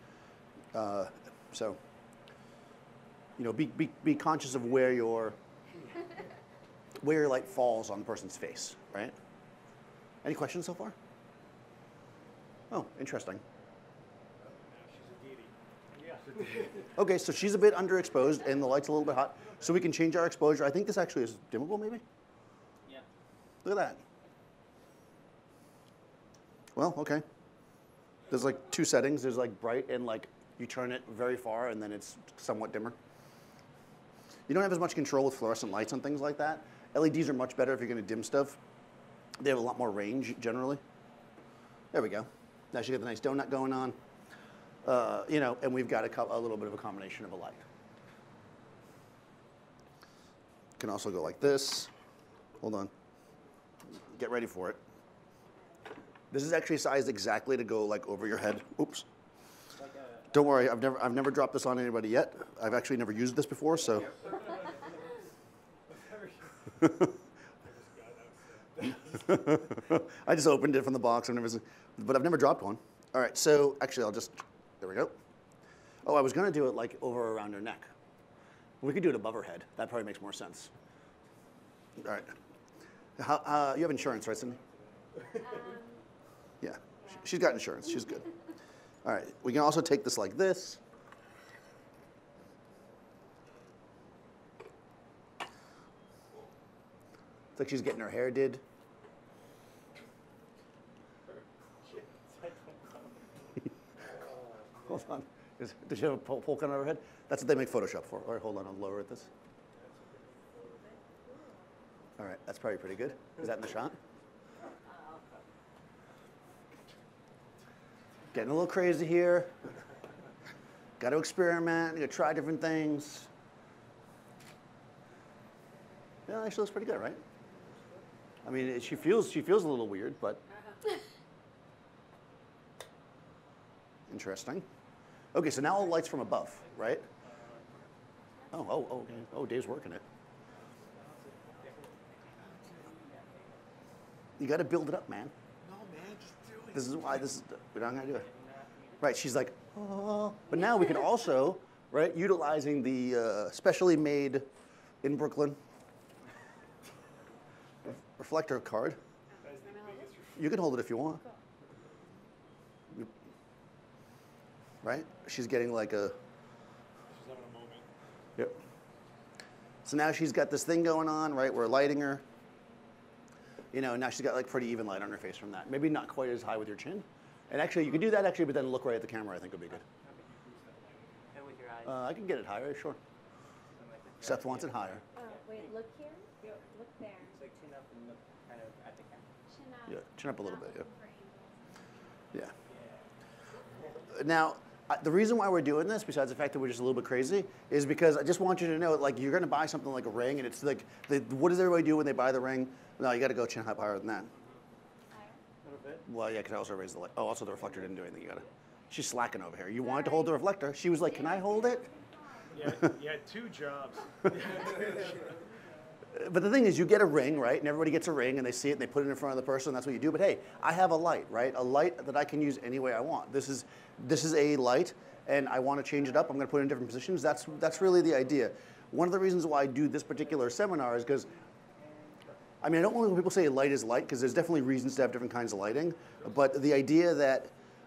Uh, so. You know, be, be, be conscious of where your, where your light falls on the person's face, right? Any questions so far? Oh, interesting. Okay, so she's a bit underexposed and the light's a little bit hot, so we can change our exposure. I think this actually is dimmable, maybe? Yeah. Look at that. Well, okay. There's like two settings. There's like bright and like you turn it very far and then it's somewhat dimmer. You don't have as much control with fluorescent lights and things like that. L E Ds are much better if you're going to dim stuff. They have a lot more range, generally. There we go. Now she got the nice donut going on. Uh, you know, and we've got a, a little bit of a combination of a light. Can also go like this. Hold on. Get ready for it. This is actually sized exactly to go like over your head. Oops. Don't worry, I've never, I've never dropped this on anybody yet. I've actually never used this before, so. I just opened it from the box, I've never, but I've never dropped one. All right, so actually I'll just, there we go. Oh, I was gonna do it like over around her neck. We could do it above her head. That probably makes more sense. All right. How, uh, you have insurance, right, Cindy? Um, yeah, yeah. She's got insurance, she's good. All right, we can also take this like this. It's like she's getting her hair did. Hold on. Is, did she have a pole coming out of her head? That's what they make Photoshop for. All right, hold on, I'll lower this. All right, that's probably pretty good. Is that in the shot? Getting a little crazy here. Got to experiment. Got to try different things. Yeah, actually looks pretty good, right? I mean, it, she feels she feels a little weird, but interesting. Okay, so now all the lights from above, right? Oh, oh, oh, okay. Oh, Dave's working it. You got to build it up, man. This is why this is, we're not going to do it. Right, she's like, oh. But now we can also, right, utilizing the uh, specially made in Brooklyn reflector card. You can hold it if you want. Right? She's getting like a. She's having a moment. Yep. So now she's got this thing going on, right? We're lighting her. You know, now she's got like pretty even light on her face from that. Maybe not quite as high with your chin. And actually, you could do that actually, but then look right at the camera, I think would be good. And with your eyes? Uh, I can get it higher, sure. Like Seth wants it higher. Oh, wait, look here? Yeah. Look there. It's like chin up and look kind of at the camera. Chin up. Yeah, chin up a little bit, yeah. Yeah. Now, uh, the reason why we're doing this, besides the fact that we're just a little bit crazy, is because I just want you to know, like, you're going to buy something like a ring, and it's like, the, what does everybody do when they buy the ring? No, you got to go chin up higher than that. Higher? A little bit. Well, yeah, because I also raised the light. Oh, also the reflector didn't do anything. You got to. She's slacking over here. You wanted to hold the reflector. She was like, "Can I hold it?" Yeah, you had two jobs. But the thing is, you get a ring, right? And everybody gets a ring, and they see it, and they put it in front of the person. That's what you do. But hey, I have a light, right? A light that I can use any way I want. This is, this is a light, and I want to change it up. I'm going to put it in different positions. That's, that's really the idea. One of the reasons why I do this particular seminar is because, I mean, I don't want people to say light is light, because there's definitely reasons to have different kinds of lighting. But the idea that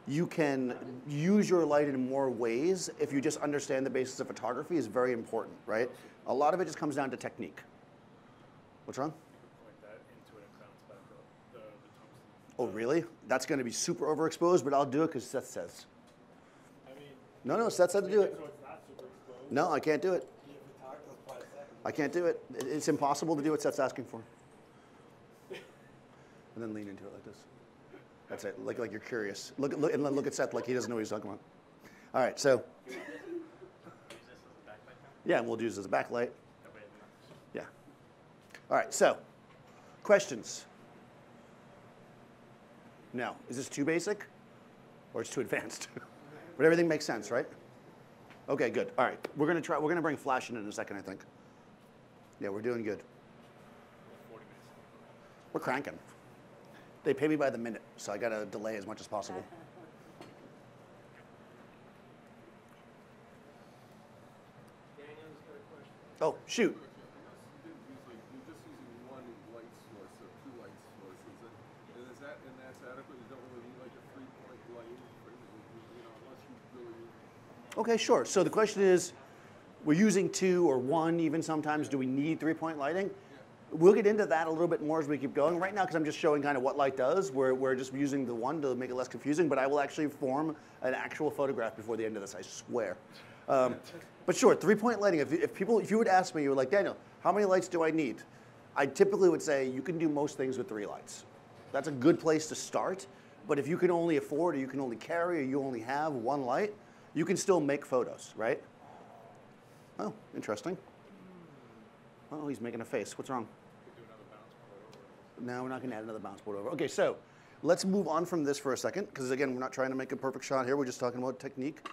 you can use your light in more ways if you just understand the basis of photography is very important, right? A lot of it just comes down to technique. What's wrong? Oh, really? That's going to be super overexposed, but I'll do it because Seth says. I mean, no, no, Seth said to do it. So it's not super exposed. No, I can't do it. I can't do it. It's impossible to do what Seth's asking for. And then lean into it like this. That's it. Like, like you're curious. Look, look, and look at Seth like he doesn't know what he's talking about. All right, so. Yeah, and we'll use this as a backlight. Yeah. All right, so questions. Now, is this too basic or it's too advanced? But everything makes sense, right? Okay, good. All right, we're gonna try. We're gonna bring flash in in a second, I think. Yeah, we're doing good. We're cranking. They pay me by the minute, so I gotta delay as much as possible. Daniel's got a question. Oh, shoot. You're just using one light source or two light sources, and is that and that's adequate? You don't really need like a three-point light, you know, unless you really. Okay, sure. So the question is, we're using two or one, even sometimes. Do we need three-point lighting? Yeah. We'll get into that a little bit more as we keep going. Right now, because I'm just showing kind of what light does, we're, we're just using the one to make it less confusing, but I will actually form an actual photograph before the end of this, I swear. Um, but sure, three-point lighting. If, if, people, if you would ask me, you were like, Daniel, how many lights do I need? I typically would say you can do most things with three lights. That's a good place to start, but if you can only afford or you can only carry or you only have one light, you can still make photos, right? Oh, interesting. Oh, he's making a face. What's wrong? We do another bounce board over. No, we're not going to add another bounce board over. Okay, so let's move on from this for a second, because again, we're not trying to make a perfect shot here. We're just talking about technique.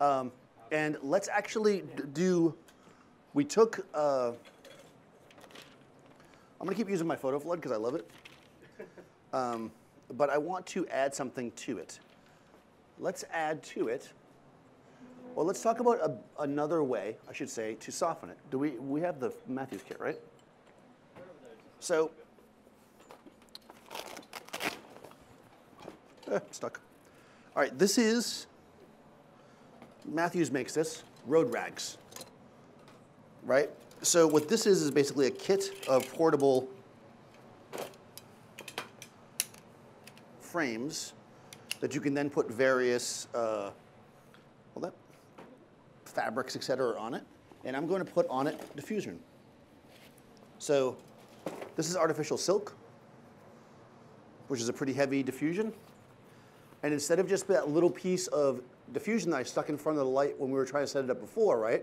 Um, and let's actually do, we took, uh, I'm going to keep using my photo flood because I love it. Um, but I want to add something to it. Let's add to it. Well, let's talk about a, another way, I should say, to soften it. Do we, we have the Matthews kit, right? So, eh, stuck. All right, this is, Matthews makes this, road rags, right? So what this is is basically a kit of portable frames that you can then put various, uh, well, that, fabrics, et cetera, are on it. And I'm going to put on it diffusion. So this is artificial silk, which is a pretty heavy diffusion. And instead of just that little piece of diffusion that I stuck in front of the light when we were trying to set it up before, right?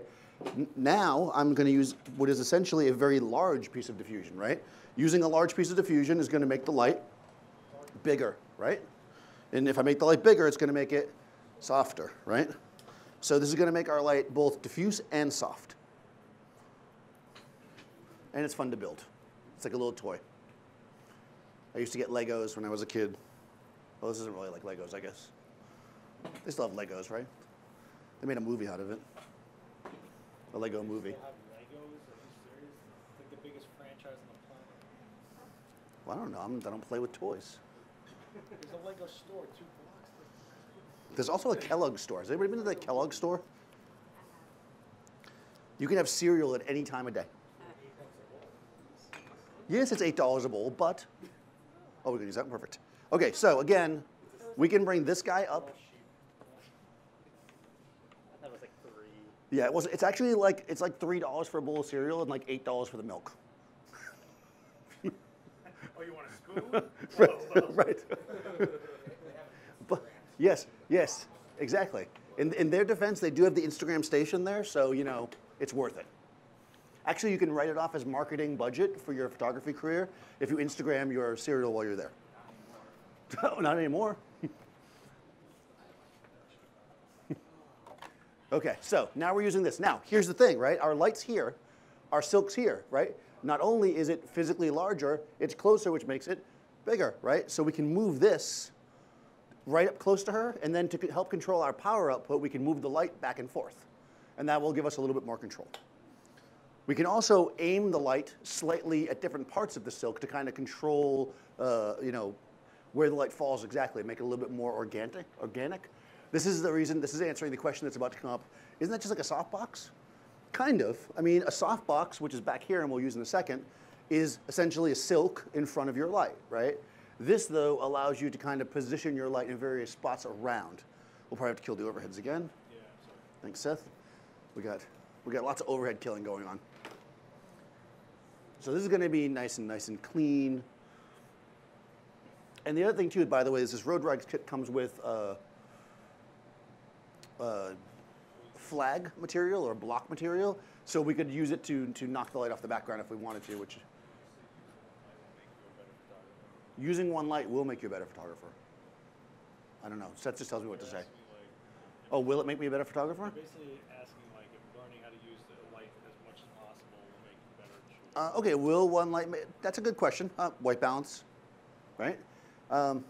Now I'm going to use what is essentially a very large piece of diffusion, right? Using a large piece of diffusion is going to make the light bigger, right? And if I make the light bigger, it's going to make it softer, right? So this is going to make our light both diffuse and soft. And it's fun to build. It's like a little toy. I used to get Legos when I was a kid. Well, this isn't really like Legos, I guess. They still have Legos, right? They made a movie out of it. A Lego movie. They still have Legos? Are you serious? It's like the biggest franchise on the planet. Well, I don't know. I'm, I don't play with toys. There's a Lego store, too. There's also a Kellogg's store. Has anybody been to the Kellogg's store? You can have cereal at any time of day. Yes, it's eight dollars a bowl, but. Oh, we're going to use that? Perfect. OK, so again, we can bring this guy up. That was like three. Yeah, it was, it's actually like, it's like three dollars for a bowl of cereal and like eight dollars for the milk. Oh, you want a spoon? Right. Oh, right. But, yes, yes, exactly. In, in their defense, they do have the Instagram station there, so you know it's worth it. Actually, you can write it off as marketing budget for your photography career if you Instagram your cereal while you're there. Not anymore. Oh, not anymore. OK, so now we're using this. Now, here's the thing, right? Our light's here. Our silk's here, right? Not only is it physically larger, it's closer, which makes it bigger, right? So we can move this right up close to her, and then to help control our power output, we can move the light back and forth. And that will give us a little bit more control. We can also aim the light slightly at different parts of the silk to kind of control uh, you know, where the light falls exactly, make it a little bit more organic. organic. This is the reason, this is answering the question that's about to come up. Isn't that just like a softbox? Kind of. I mean, a softbox, which is back here and we'll use in a second, is essentially a silk in front of your light, right? This, though, allows you to kind of position your light in various spots around. We'll probably have to kill the overheads again. Yeah, thanks, Seth. We got, we got lots of overhead killing going on. So this is going to be nice and nice and clean. And the other thing, too, by the way, is this Road Rags kit comes with uh, uh, flag material or block material. So we could use it to, to knock the light off the background if we wanted to, which... Using one light will make you a better photographer. I don't know. Seth just tells me what You're to say. Like, oh, will it make me a better photographer? Basically asking, like, if learning how to use the light as much as possible will make you better. Uh, okay, will one light make... That's a good question. Uh, white balance, right? Um,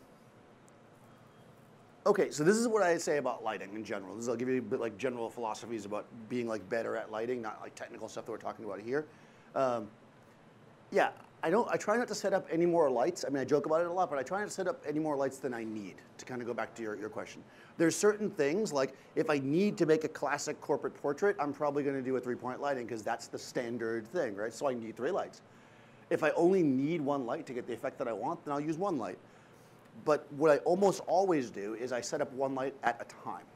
okay, so this is what I say about lighting in general. This is, I'll give you a bit like general philosophies about being like better at lighting, not like technical stuff that we're talking about here. Um, yeah. I don't. I try not to set up any more lights. I mean, I joke about it a lot, but I try not to set up any more lights than I need, to kind of go back to your, your question. There's certain things, like if I need to make a classic corporate portrait, I'm probably going to do a three-point lighting because that's the standard thing, right? So I need three lights. If I only need one light to get the effect that I want, then I'll use one light. But what I almost always do is I set up one light at a time,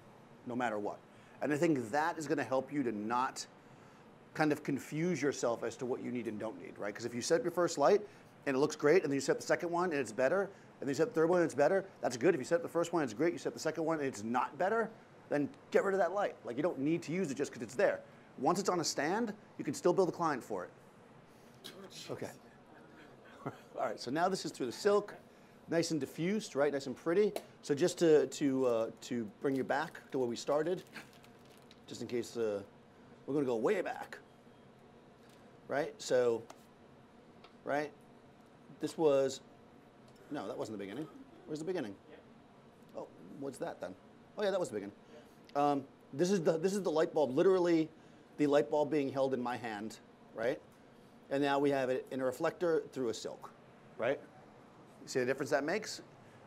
no matter what. And I think that is going to help you to not kind of confuse yourself as to what you need and don't need, right? Because if you set your first light and it looks great, and then you set the second one and it's better, and then you set the third one and it's better, that's good. If you set the first one and it's great, you set the second one and it's not better, then get rid of that light. Like, you don't need to use it just because it's there. Once it's on a stand, you can still build a client for it. Okay. All right, so now this is through the silk, nice and diffused, right? Nice and pretty. So just to, to, uh, to bring you back to where we started, just in case uh, we're gonna go way back. Right, so, right, this was, no, that wasn't the beginning. Where's the beginning? Yeah. Oh, what's that then? Oh yeah, that was the beginning. Yeah. Um, this is the this is the light bulb, literally the light bulb being held in my hand, right? And now we have it in a reflector through a silk, right? You see the difference that makes?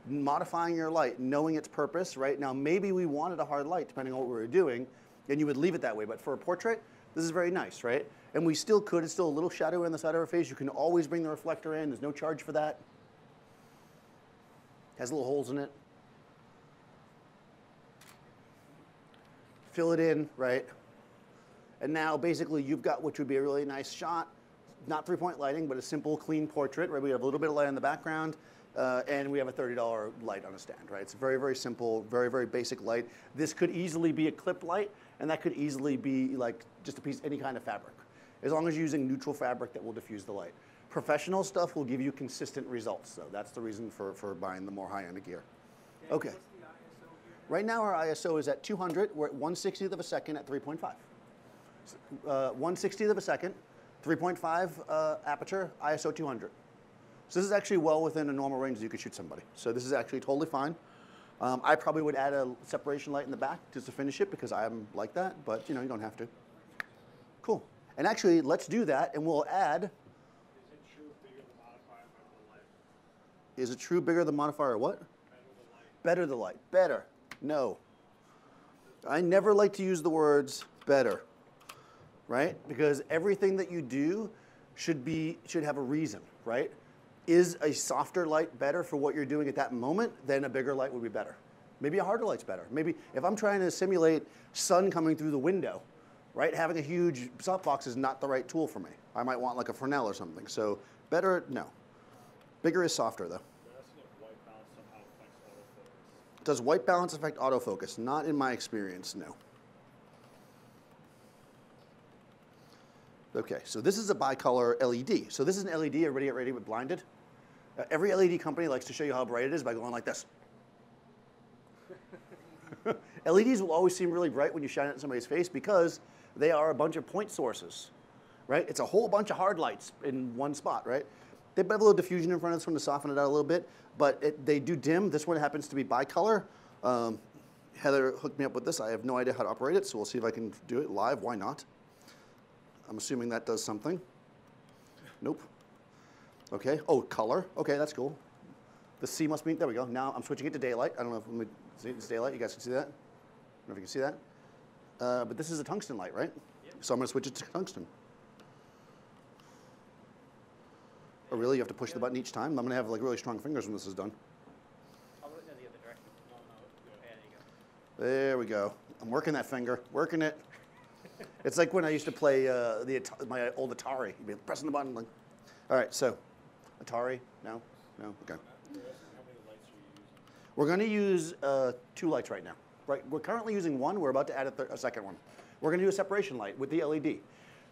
Modifying your light, knowing its purpose, right? Now maybe we wanted a hard light, depending on what we were doing, and you would leave it that way, but for a portrait, this is very nice, right? And we still could, it's still a little shadow on the side of her face. You can always bring the reflector in. There's no charge for that. Has little holes in it. Fill it in, right? And now basically you've got what would be a really nice shot. Not three-point lighting, but a simple, clean portrait, right? We have a little bit of light in the background. Uh, and we have a thirty dollar light on a stand, right? It's very, very simple, very, very basic light. This could easily be a clip light, and that could easily be like just a piece, any kind of fabric, as long as you're using neutral fabric that will diffuse the light. Professional stuff will give you consistent results, though. That's the reason for, for buying the more high-end gear. Yeah, okay. What's the I S O here? Right now our I S O is at two hundred. We're at one sixtieth of a second at three point five. Uh, one sixtieth of a second, three point five uh, aperture, I S O two hundred. So this is actually well within a normal range that you could shoot somebody. So this is actually totally fine. Um, I probably would add a separation light in the back just to finish it because I'm like that, but you know, you don't have to. Cool. And actually, let's do that and we'll add. Is it true bigger the modifier better the light? Is it true bigger the modifier what? Better the light. Better the light. Better. No. I never like to use the words better, right? Because everything that you do should be, should have a reason, right? Is a softer light better for what you're doing at that moment? Then a bigger light would be better. Maybe a harder light's better. Maybe if I'm trying to simulate sun coming through the window, right? Having a huge softbox is not the right tool for me. I might want like a Fresnel or something. So better, no. Bigger is softer though. Does white balance affect autofocus? Not in my experience, no. Okay, so this is a bicolor L E D. So this is an L E D already already blinded. Uh, every L E D company likes to show you how bright it is by going like this. L E Ds will always seem really bright when you shine it in somebody's face because they are a bunch of point sources. right? It's a whole bunch of hard lights in one spot, right? They have a little diffusion in front of this one to soften it out a little bit, but it, they do dim. This one happens to be bicolor. Um, Heather hooked me up with this. I have no idea how to operate it, so we'll see if I can do it live. Why not? I'm assuming that does something. Nope. Okay. Oh, color. Okay, that's cool. The C must be, there we go. Now I'm switching it to daylight. I don't know if let me see, it's daylight. You guys can see that? I don't know if you can see that. Uh, but this is a tungsten light, right? Yep. So I'm going to switch it to tungsten. Oh, really? You have to push the button each time? I'm going to have like really strong fingers when this is done. I'll look in the other direction. No, no. There you go. There we go. I'm working that finger. Working it. It's like when I used to play uh, the my old Atari. You'd be pressing the button. Like, all right, so Atari, no, no, okay. We're going to use uh, two lights right now. Right, we're currently using one. We're about to add a, thir a second one. We're going to do a separation light with the L E D,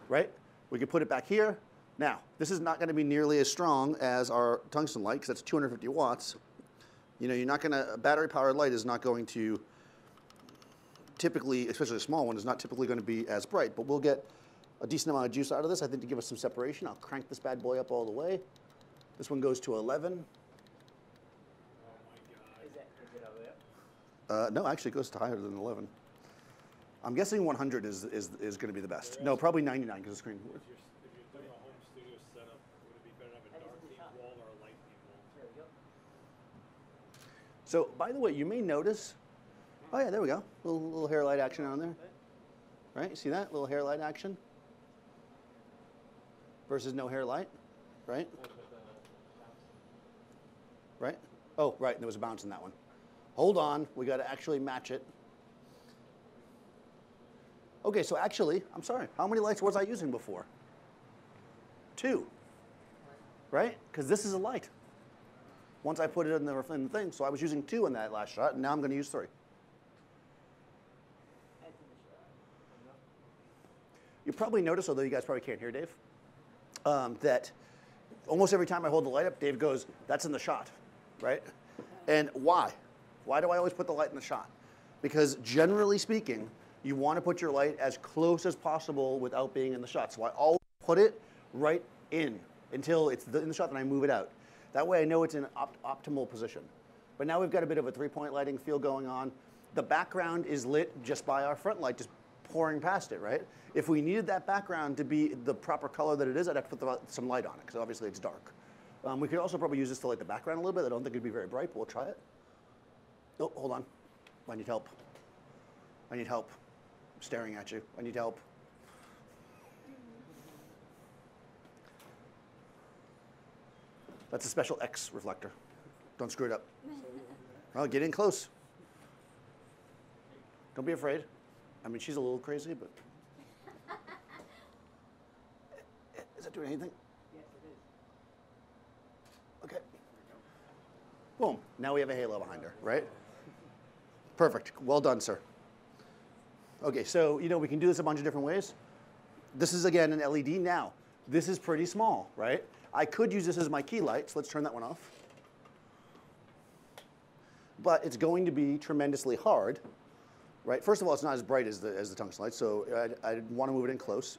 right? We can put it back here. Now, this is not going to be nearly as strong as our tungsten light because that's two hundred fifty watts. You know, you're not going to a battery-powered light is not going to typically, especially a small one, is not typically going to be as bright, but we'll get a decent amount of juice out of this, I think, to give us some separation. I'll crank this bad boy up all the way. This one goes to eleven. Oh, my God. Is that, is it over there? Uh, no, actually, it goes to higher than eleven. I'm guessing one hundred is, is, is going to be the best. No, probably ninety-nine because the screen. If you're, if you're doing a home studio setup, would it be better to have a dark theme wall or a light theme wall? So, by the way, you may notice. Oh, yeah, there we go. Little, little hair light action on there. Right? You see that? Little hair light action versus no hair light. Right? Right? Oh, right. And there was a bounce in that one. Hold on. We got to actually match it. Okay, so actually, I'm sorry. How many lights was I using before? Two. Right? Because this is a light. Once I put it in the, in the thing, so I was using two in that last shot, and now I'm going to use three. You probably notice, although you guys probably can't hear Dave, um, that almost every time I hold the light up, Dave goes, that's in the shot, right? And why? Why do I always put the light in the shot? Because generally speaking, you want to put your light as close as possible without being in the shot. So I always put it right in until it's in the shot, then I move it out. That way I know it's in an op optimal position. But now we've got a bit of a three-point lighting feel going on. The background is lit just by our front light, just pouring past it, right? If we needed that background to be the proper color that it is, I'd have to put some light on it, because obviously it's dark. Um, we could also probably use this to light the background a little bit. I don't think it'd be very bright, but we'll try it. Oh, hold on. I need help. I need help. I'm staring at you. I need help. That's a Special X reflector. Don't screw it up. Oh, get in close. Don't be afraid. I mean, she's a little crazy, but. Is that doing anything? Yes, it is. Okay. Boom. Now we have a halo behind her, right? Perfect. Well done, sir. Okay, so, you know, we can do this a bunch of different ways. This is, again, an L E D now. This is pretty small, right? I could use this as my key light, so let's turn that one off. But it's going to be tremendously hard. Right. First of all, it's not as bright as the, as the tungsten light, so I'd, I'd want to move it in close.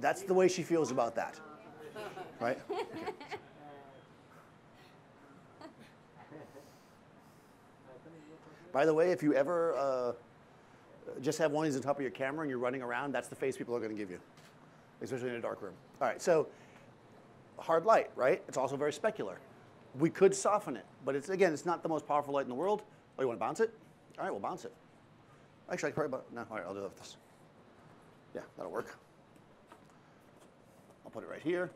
That's the way she feels about that, right? Okay. By the way, if you ever uh, just have one of these on top of your camera and you're running around, that's the face people are going to give you, especially in a dark room. All right, so hard light, right? It's also very specular. We could soften it, but it's again, it's not the most powerful light in the world. Oh, you want to bounce it? All right, we'll bounce it. Actually, I could probably, no, all right, I'll do that with this. Yeah, that'll work. I'll put it right here.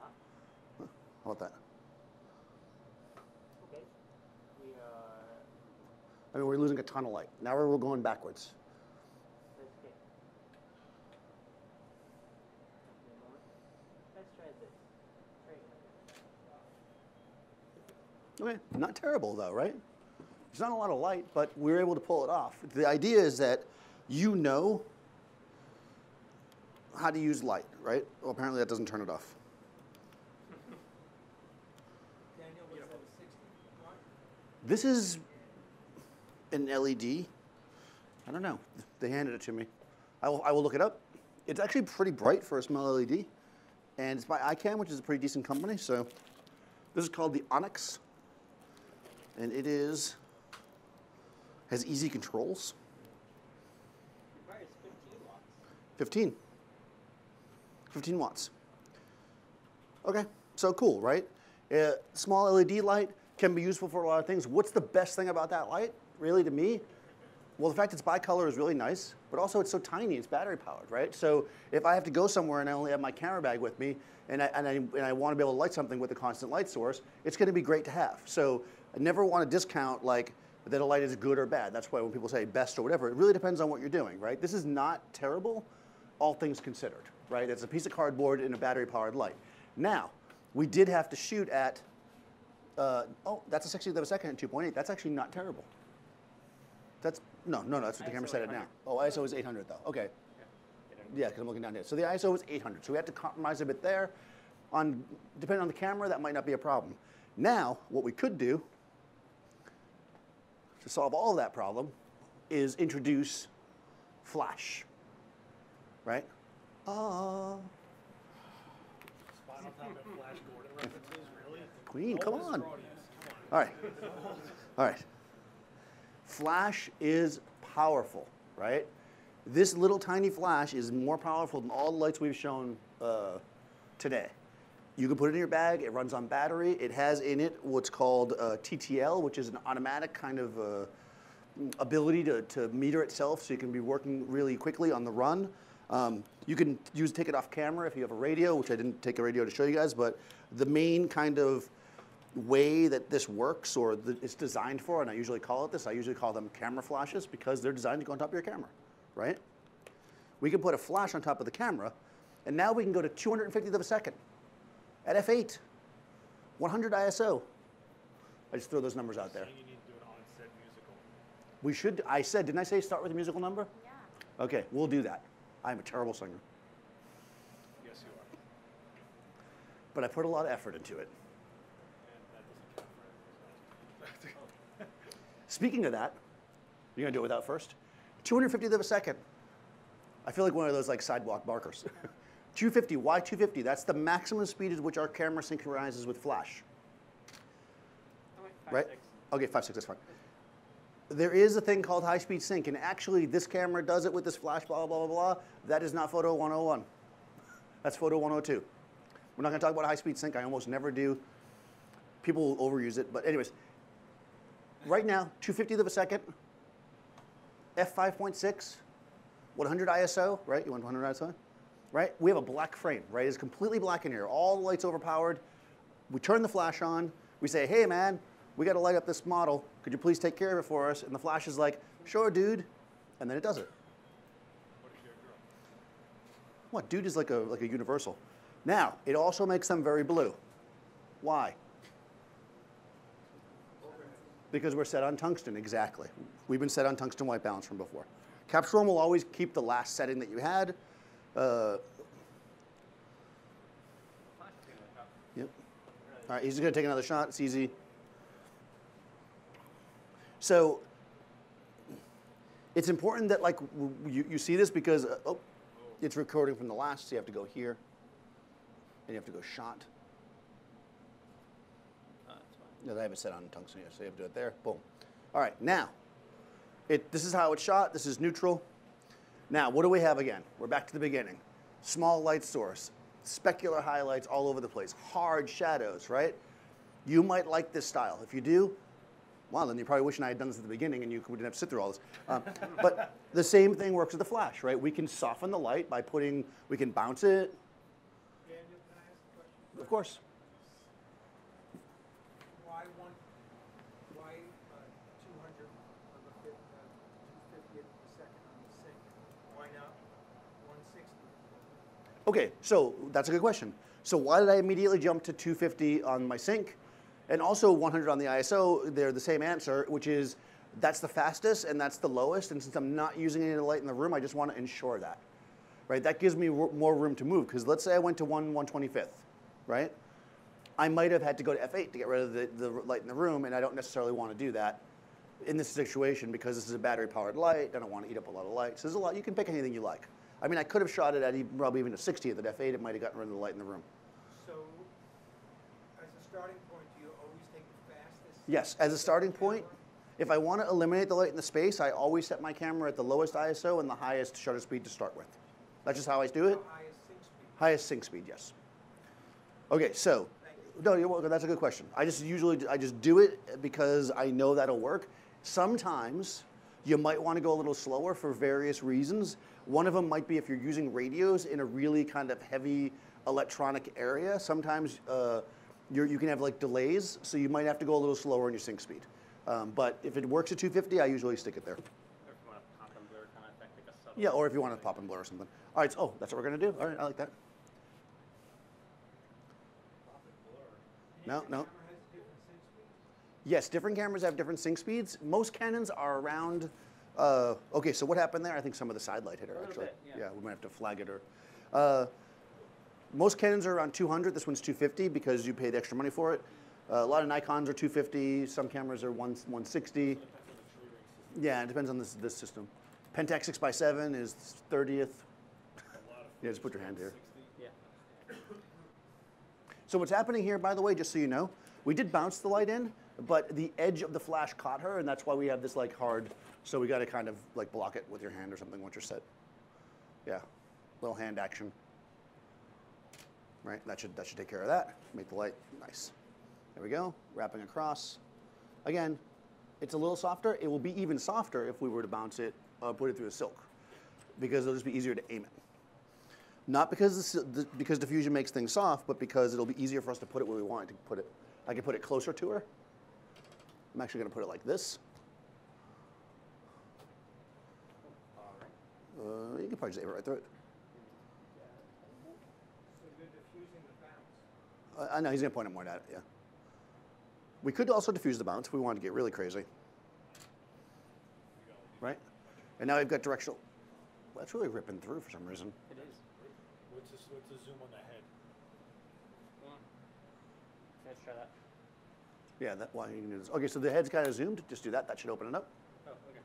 Huh, how about that? Okay. We, uh... I mean, we're losing a ton of light. Now we're going backwards. Okay, not terrible though, right? There's not a lot of light, but we're able to pull it off. The idea is that you know how to use light, right? Well, apparently that doesn't turn it off. Daniel, what's that, a sixty? This is an L E D. I don't know. They handed it to me. I will, I will look it up. It's actually pretty bright for a small L E D. And it's by iCam, which is a pretty decent company. So this is called the Onyx. And it is, has easy controls. Requires fifteen watts. fifteen. fifteen watts. OK, so cool, right? Uh, small L E D light can be useful for a lot of things. What's the best thing about that light, really, to me? Well, the fact it's bi-color is really nice, but also it's so tiny, it's battery powered, right? So if I have to go somewhere and I only have my camera bag with me, and I, and I, and I want to be able to light something with a constant light source, it's going to be great to have. So I never want to discount like that a light is good or bad. That's why when people say best or whatever, it really depends on what you're doing, right? This is not terrible, all things considered, right? It's a piece of cardboard and a battery powered light. Now, we did have to shoot at, uh, oh, that's a sixtieth of a second at two point eight. That's actually not terrible. That's, no, no, no, that's what the camera said it now. Oh, I S O is eight hundred though, okay. Yeah, because I'm looking down here. So the I S O is eight hundred, so we had to compromise a bit there. On, depending on the camera, that might not be a problem. Now, what we could do to solve all that problem is introduce flash, right? Ah. Uh, Spinal Tap and Flash Gordon references, really? Queen, come on. All right, all right. Flash is powerful, right? This little tiny flash is more powerful than all the lights we've shown uh, today. You can put it in your bag. It runs on battery. It has in it what's called uh, T T L, which is an automatic kind of uh, ability to, to meter itself, so you can be working really quickly on the run. Um, you can use take it off camera if you have a radio, which I didn't take a radio to show you guys, but the main kind of way that this works, or that it's designed for, and I usually call it this, I usually call them camera flashes, because they're designed to go on top of your camera, right? We can put a flash on top of the camera, and now we can go to two hundred fiftieth of a second at f eight, one hundred I S O. I just throw those numbers out there. So you need to do an on-set musical. We should, I said, didn't I say start with a musical number? Yeah. Okay, we'll do that. I'm a terrible singer. Yes, you are. But I put a lot of effort into it. Speaking of that, you're gonna do it without first? two hundred fiftieth of a second. I feel like one of those like sidewalk markers. two fifty, why two fifty? That's the maximum speed at which our camera synchronizes with flash. Oh, wait, five, right? Six. Okay, five, six, that's fine. There is a thing called high-speed sync, and actually this camera does it with this flash, blah, blah, blah, blah. That is not Photo one oh one. That's Photo one oh two. We're not gonna talk about high-speed sync, I almost never do. People will overuse it, but anyways. Right now, two fiftieth of a second, f five point six, one hundred I S O, right? You want one hundred I S O? Right? We have a black frame, right? It's completely black in here. All the light's overpowered. We turn the flash on. We say, hey, man, we got to light up this model. Could you please take care of it for us? And the flash is like, sure, dude. And then it does it. What? Dude is like a, like a universal. Now, it also makes them very blue. Why? Because we're set on tungsten, exactly. We've been set on tungsten white balance from before. Capture one will always keep the last setting that you had. Uh, yep. All right, he's gonna take another shot, it's easy. So, it's important that like you, you see this because, uh, oh, it's recording from the last, so you have to go here, and you have to go shot. No, I haven't set on tungsten yet, so you have to do it there. Boom. All right, now, it, this is how it's shot. This is neutral. Now, what do we have again? We're back to the beginning. Small light source, specular highlights all over the place, hard shadows, right? You might like this style. If you do, well, then you're probably wishing I had done this at the beginning and you wouldn't have to sit through all this. Um, but the same thing works with the flash, right? We can soften the light by putting, we can bounce it. Daniel, can I ask a question? Of course. Okay, so that's a good question. So why did I immediately jump to two fifty on my sync and also one hundred on the I S O? They're the same answer, which is that's the fastest and that's the lowest. And since I'm not using any of the light in the room, I just want to ensure that, right? That gives me more room to move because let's say I went to one one twenty-fifth, right? I might have had to go to F eight to get rid of the, the light in the room, and I don't necessarily want to do that in this situation because this is a battery-powered light. I don't want to eat up a lot of light. So there's a lot. You can pick anything you like. I mean, I could have shot it at even, probably even a sixtieth at F eight. It might have gotten rid of the light in the room. So as a starting point, do you always take the fastest? Yes. As a starting point, if I want to eliminate the light in the space, I always set my camera at the lowest I S O and the highest shutter speed to start with. That's just how I do it. So highest sync speed? Highest sync speed, yes. OK, so no, you're welcome. That's a good question. I just usually I just do it because I know that'll work. Sometimes you might want to go a little slower for various reasons. One of them might be if you're using radios in a really kind of heavy electronic area. Sometimes uh, you're, you can have like delays, so you might have to go a little slower in your sync speed. Um, but if it works at two fifty, I usually stick it there. Or if you want to pop and blur kind of effect, like a subtle. Yeah, or if you want to pop and blur or something. All right, so, oh, that's what we're going to do. All right, I like that. No, no. Yes, different cameras have different sync speeds. Most Canons are around. Uh, okay, so what happened there? I think some of the side light hit her, actually. Bit, yeah. yeah, we might have to flag it. Or uh, most Canons are around two hundred. This one's two fifty because you paid extra money for it. Uh, a lot of Nikons are two fifty. Some cameras are one sixty. Yeah, it depends on this this system. Pentax six by seven is thirtieth. Yeah, just put your hand here. So what's happening here, by the way, just so you know, we did bounce the light in, but the edge of the flash caught her, and that's why we have this like hard. So we got to kind of like block it with your hand or something once you're set. Yeah, little hand action. Right, that should that should take care of that. Make the light nice. There we go. Wrapping across. Again, it's a little softer. It will be even softer if we were to bounce it, uh, put it through the silk, because it'll just be easier to aim it. Not because, the, the, because diffusion makes things soft, but because it'll be easier for us to put it where we want to put it. I can put it closer to her. I'm actually going to put it like this. Uh, you can probably just aim it right through it. Uh, I know, he's going to point it more at it, yeah. We could also diffuse the bounce if we wanted to get really crazy. Right? And now I've got directional. Well, that's really ripping through for some reason. It is. What's the, what's the zoom on the head? Come on. Let's try that. Yeah, that, why you can do this. OK, so the head's kind of zoomed. Just do that. That should open it up. Oh, OK.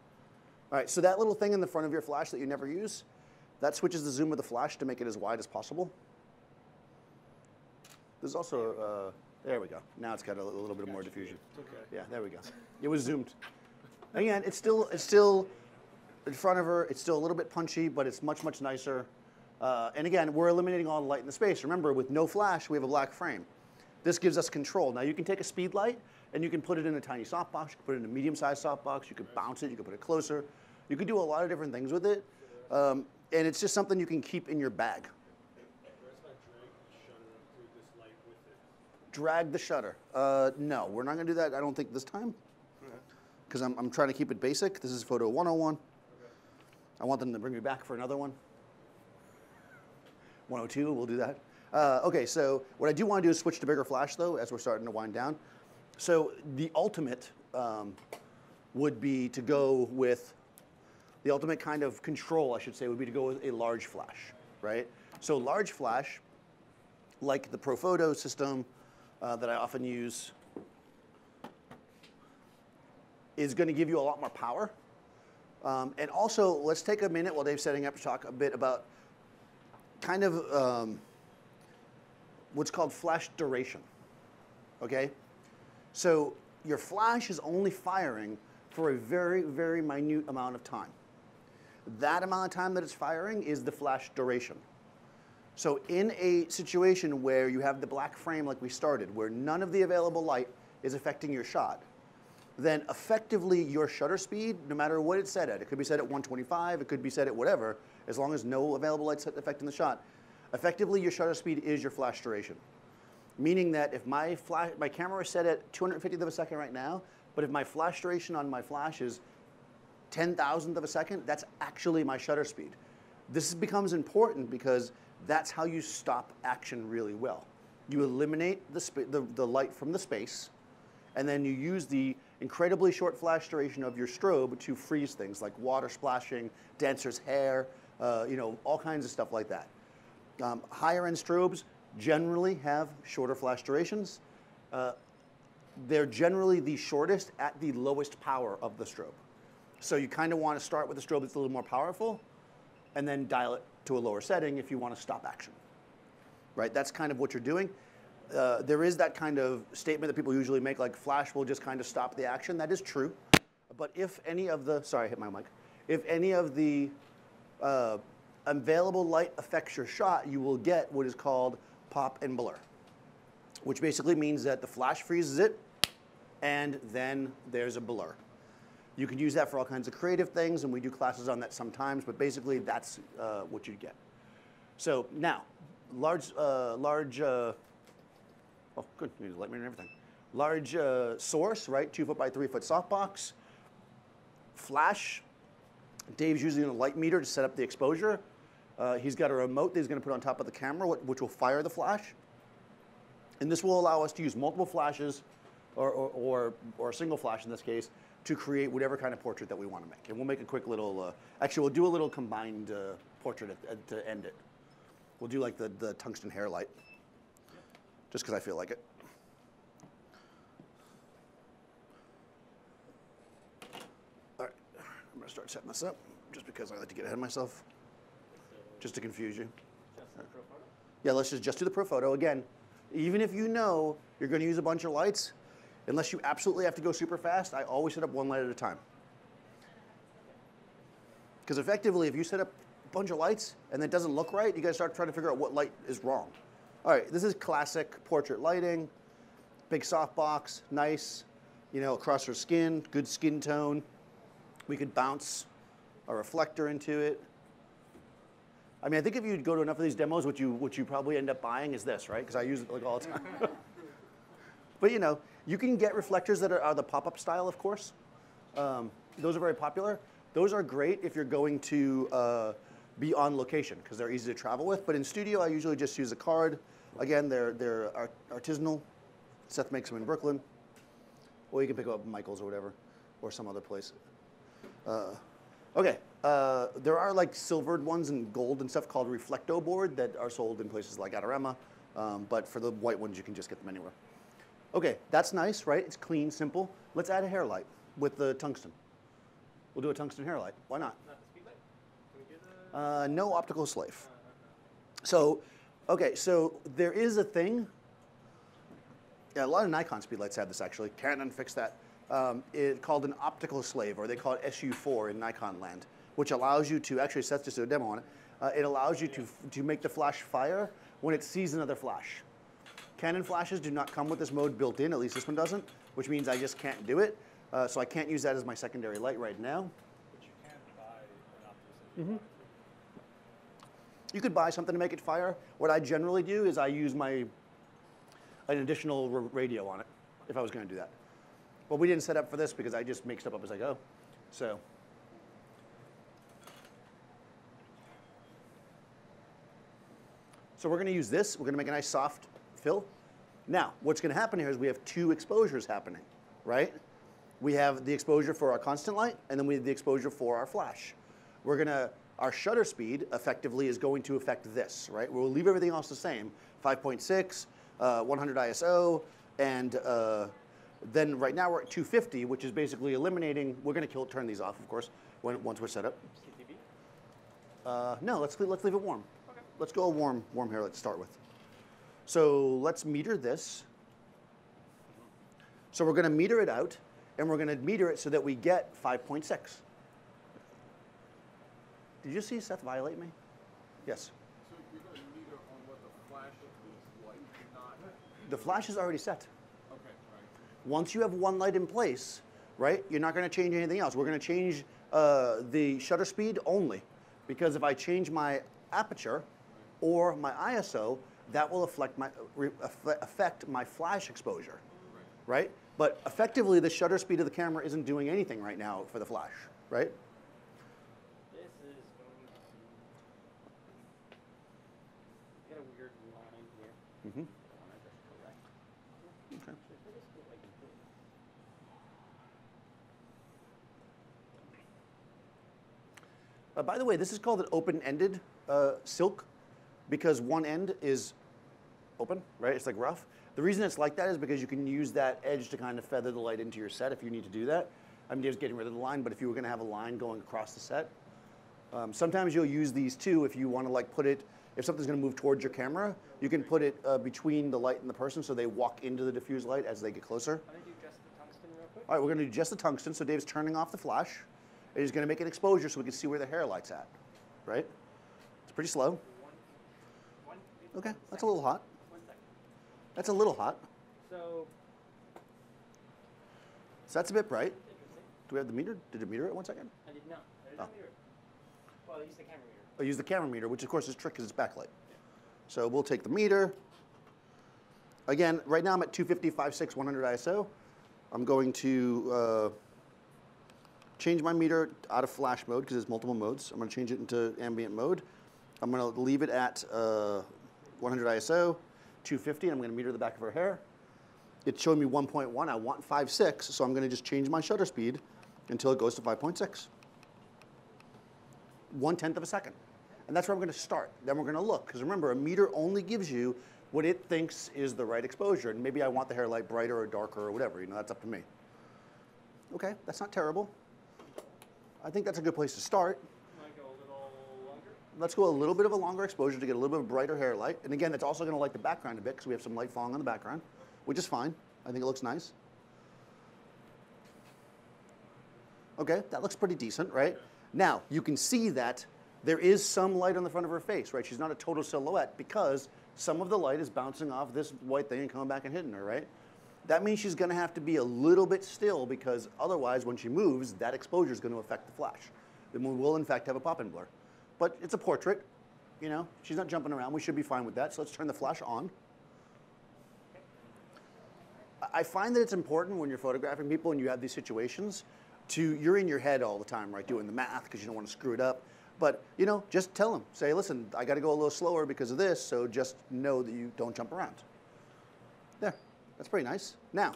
All right, so that little thing in the front of your flash that you never use, that switches the zoom of the flash to make it as wide as possible. There's also, uh, there we go. Now it's got a, a little bit more diffusion. It's OK. Yeah, there we go. It was zoomed. Again, it's still, it's still in front of her. It's still a little bit punchy, but it's much, much nicer. Uh, and again, we're eliminating all the light in the space. Remember, with no flash, we have a black frame. This gives us control. Now, you can take a speed light, and you can put it in a tiny softbox. You can put it in a medium-sized softbox. You could bounce it. You could put it closer. You could do a lot of different things with it. Um, and it's just something you can keep in your bag. Drag the shutter. Uh, no, we're not going to do that, I don't think, this time, because I'm, I'm trying to keep it basic. This is photo one oh one. I want them to bring me back for another one. one oh two, we'll do that. Uh, OK, so what I do want to do is switch to bigger flash, though, as we're starting to wind down. So the ultimate um, would be to go with the ultimate kind of control, I should say, would be to go with a large flash, right? So large flash, like the Profoto system uh, that I often use, is going to give you a lot more power. Um, and also, let's take a minute while Dave's setting up to talk a bit about kind of um, what's called flash duration, OK? So your flash is only firing for a very, very minute amount of time. That amount of time that it's firing is the flash duration. So in a situation where you have the black frame like we started, where none of the available light is affecting your shot, then effectively your shutter speed, no matter what it's set at, it could be set at one twenty-five, it could be set at whatever, as long as no available light's affecting the shot, effectively your shutter speed is your flash duration. Meaning that if my, flash, my camera is set at two hundred fiftieth of a second right now, but if my flash duration on my flash is ten thousandth of a second, that's actually my shutter speed. This becomes important because that's how you stop action really well. You eliminate the, the, the light from the space, and then you use the incredibly short flash duration of your strobe to freeze things like water splashing, dancers' hair, uh, you know, all kinds of stuff like that. Um, higher end strobes generally have shorter flash durations. Uh, they're generally the shortest at the lowest power of the strobe. So you kind of want to start with a strobe that's a little more powerful and then dial it to a lower setting if you want to stop action, right? That's kind of what you're doing. Uh, there is that kind of statement that people usually make, like flash will just kind of stop the action. That is true. But if any of the, sorry, I hit my mic. If any of the uh, available light affects your shot, you will get what is called pop and blur, which basically means that the flash freezes it and then there's a blur. You can use that for all kinds of creative things, and we do classes on that sometimes, but basically that's uh, what you get. So now, large, uh, large, uh, oh good, you need light meter and everything. Large uh, source, right, two foot by three foot softbox. Flash, Dave's using a light meter to set up the exposure. Uh, he's got a remote that he's gonna put on top of the camera, which will fire the flash. And this will allow us to use multiple flashes, or, or, or, or a single flash in this case, to create whatever kind of portrait that we want to make. And we'll make a quick little, uh, actually we'll do a little combined uh, portrait at, at, to end it. We'll do like the, the tungsten hair light, just because I feel like it. All right, I'm gonna start setting this up, just because I like to get ahead of myself, just to confuse you. Right. Yeah, let's just, just do the Profoto. Again, even if you know you're gonna use a bunch of lights, unless you absolutely have to go super fast, I always set up one light at a time. Because effectively, if you set up a bunch of lights and it doesn't look right, you guys start trying to figure out what light is wrong. All right, this is classic portrait lighting. Big softbox, nice, you know, across her skin, good skin tone. We could bounce a reflector into it. I mean, I think if you go to enough of these demos, what you, what you probably end up buying is this, right? Because I use it like all the time. But you know, you can get reflectors that are, are the pop-up style, of course. Um, those are very popular. Those are great if you're going to uh, be on location, because they're easy to travel with. But in studio, I usually just use a card. Again, they're, they're art artisanal. Seth makes them in Brooklyn. Or you can pick up Michael's or whatever, or some other place. Uh, okay, uh, there are like silvered ones and gold and stuff called reflecto board that are sold in places like Adorama. Um, but for the white ones, you can just get them anywhere. Okay, that's nice, right? It's clean, simple. Let's add a hair light with the tungsten. We'll do a tungsten hair light. Why not? Not the speed light? Can we do the... uh, no optical slave. Uh, okay. So, okay, so there is a thing. Yeah, a lot of Nikon speed lights have this actually. Canon fixed that. Um, it's called an optical slave, or they call it S U four in Nikon land, which allows you to actually Seth just did a demo on it. Uh, it allows you yeah. to to make the flash fire when it sees another flash. Canon flashes do not come with this mode built in, at least this one doesn't, which means I just can't do it. Uh, so I can't use that as my secondary light right now. But you can buy an optical. You could buy something to make it fire. What I generally do is I use my an additional radio on it, if I was going to do that. But we didn't set up for this because I just make stuff up as I go. So. So we're going to use this. We're going to make a nice soft fill. Now, what's going to happen here is we have two exposures happening, right? We have the exposure for our constant light, and then we have the exposure for our flash. We're going to, our shutter speed effectively is going to affect this, right? We'll leave everything else the same, five point six, uh, one hundred I S O, and uh, then right now we're at two fifty, which is basically eliminating, we're going to kill, turn these off, of course, when, once we're set up. Uh, no, let's, let's leave it warm. Okay. Let's go warm, warm here, let's start with. So let's meter this. So we're going to meter it out, and we're going to meter it so that we get five point six. Did you see Seth violate me? Yes. So you're going to meter on what the flash is like, not... The flash is already set. Okay, right. Once you have one light in place, right, you're not going to change anything else. We're going to change uh, the shutter speed only, because if I change my aperture or my I S O, that will affect my, affect my flash exposure, right. right? But effectively, the shutter speed of the camera isn't doing anything right now for the flash, right? This is going to... Got a weird line here. Mm-hmm. Okay. Uh, by the way, this is called an open-ended uh, silk, because one end is open, right? It's like rough. The reason it's like that is because you can use that edge to kind of feather the light into your set if you need to do that. I mean, Dave's getting rid of the line, but if you were gonna have a line going across the set, um, sometimes you'll use these two if you wanna like put it, if something's gonna move towards your camera, you can put it uh, between the light and the person so they walk into the diffuse light as they get closer. Why don't you adjust the tungsten real quick? All right, we're gonna do just the tungsten, so Dave's turning off the flash, and he's gonna make an exposure so we can see where the hair light's at, right? It's pretty slow. Okay, that's a little hot. One second. That's a little hot. So, so that's a bit bright. Do we have the meter? Did it meter it one second? I did not. I did not oh. meter it. Well, I used the camera meter. I used the camera meter, which of course is trick because it's backlight. Yeah. So we'll take the meter. Again, right now I'm at two fifty, five six, one hundred I S O. I'm going to uh, change my meter out of flash mode because there's multiple modes. I'm going to change it into ambient mode. I'm going to leave it at uh, one hundred I S O, two fifty, and I'm going to meter the back of her hair. It's showing me one point one. I want five point six, so I'm going to just change my shutter speed until it goes to five point six. one tenth of a second. And that's where I'm going to start. Then we're going to look, because remember, a meter only gives you what it thinks is the right exposure. And maybe I want the hair light brighter or darker or whatever. You know, that's up to me. OK, that's not terrible. I think that's a good place to start. Let's go a little bit of a longer exposure to get a little bit of brighter hair light. And again, that's also going to light the background a bit because we have some light falling on the background, which is fine. I think it looks nice. Okay, that looks pretty decent, right? Now, you can see that there is some light on the front of her face, right? She's not a total silhouette because some of the light is bouncing off this white thing and coming back and hitting her, right? That means she's going to have to be a little bit still because otherwise, when she moves, that exposure is going to affect the flash. Then we will, in fact, have a pop-in blur. But it's a portrait, you know? She's not jumping around. We should be fine with that. So let's turn the flash on. I find that it's important when you're photographing people and you have these situations to, you're in your head all the time, right? Doing the math because you don't want to screw it up. But, you know, just tell them. Say, listen, I got to go a little slower because of this, so just know that you don't jump around. There, that's pretty nice. Now.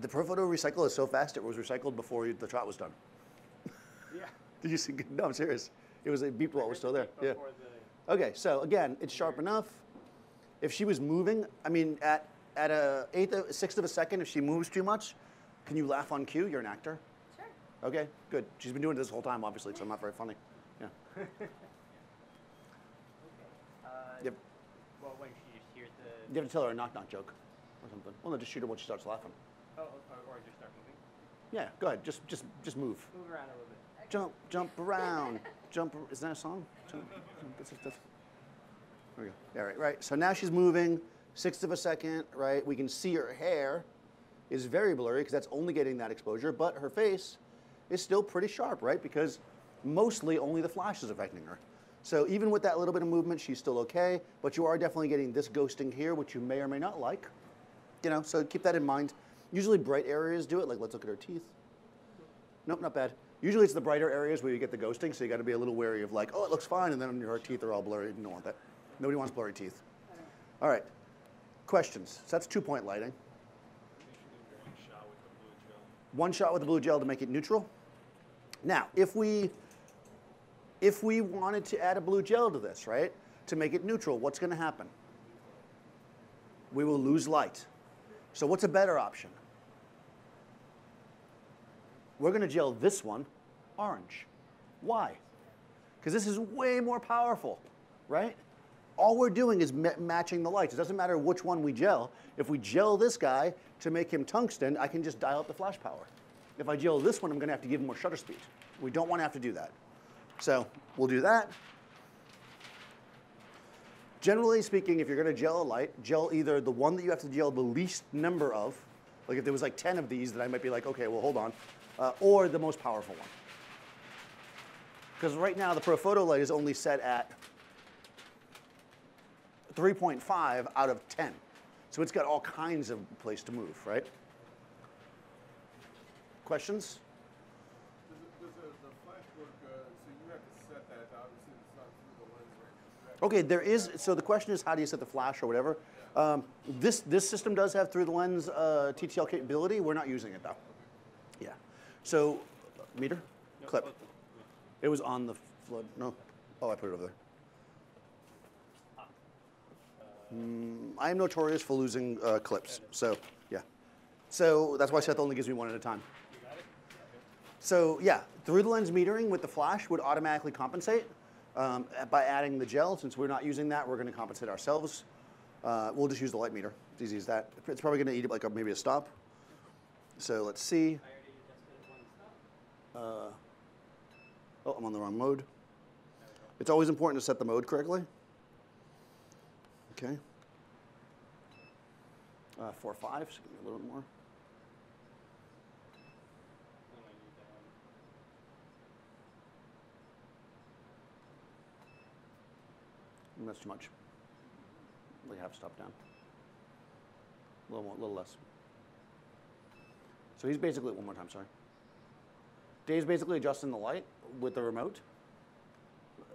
The Profoto recycle is so fast it was recycled before the shot was done. Yeah. Did you see? No, I'm serious. It was it beeped while it was still there. Yeah. The okay, so again, it's sharp enough. If she was moving, I mean, at at a eighth, of, sixth of a second, if she moves too much, can you laugh on cue? You're an actor. Sure. Okay, good. She's been doing this whole time, obviously, so I'm not very funny. Yeah. Okay. Uh, yep. Well, when she just hears the. You have to tell her a knock knock joke, or something. Well, no, just shoot her when she starts laughing. Oh, or just start moving? Yeah, go ahead. Just, just, just move. Move around a little bit. Jump, jump around. Jump. Is that a song? Jump, jump, that's, that's. There we go. Yeah, right, right. So now she's moving, sixth of a second, right? We can see her hair is very blurry because that's only getting that exposure, but her face is still pretty sharp, right? Because mostly only the flash is affecting her. So even with that little bit of movement, she's still okay, but you are definitely getting this ghosting here, which you may or may not like. You know, so keep that in mind. Usually bright areas do it, like let's look at her teeth. Nope, not bad. Usually it's the brighter areas where you get the ghosting, so you gotta be a little wary of like, oh, it looks fine, and then her teeth are all blurry. You don't want that. Nobody wants blurry teeth. All right, questions? So that's two-point lighting. One shot with the blue gel to make it neutral. Now, if we, if we wanted to add a blue gel to this, right, to make it neutral, what's gonna happen? We will lose light. So what's a better option? We're going to gel this one orange. Why? Because this is way more powerful, right? All we're doing is ma matching the lights. It doesn't matter which one we gel. If we gel this guy to make him tungsten, I can just dial up the flash power. If I gel this one, I'm going to have to give him more shutter speed. We don't want to have to do that. So we'll do that. Generally speaking, if you're gonna gel a light, gel either the one that you have to gel the least number of, like if there was like ten of these, then I might be like, okay, well, hold on, uh, or the most powerful one. Because right now, the Profoto light is only set at three point five out of ten. So it's got all kinds of place to move, right? Questions? Okay, there is, so the question is how do you set the flash or whatever. Um, this, this system does have through the lens uh, T T L capability. We're not using it though. Yeah. So, meter, clip. It was on the flood, no. Oh, I put it over there. Mm, I am notorious for losing uh, clips, so yeah. So that's why Seth only gives me one at a time. So yeah, through the lens metering with the flash would automatically compensate um, by adding the gel. Since we're not using that, we're going to compensate ourselves. Uh, we'll just use the light meter. It's easy as that. It's probably going to eat like a, maybe a stop. So let's see. Uh, oh, I'm on the wrong mode. It's always important to set the mode correctly. Okay. Uh, four, five. So give me a little bit more. That's too much. Like half stop down. A little more, a little less. So he's basically one more time. Sorry. Dave's basically adjusting the light with the remote.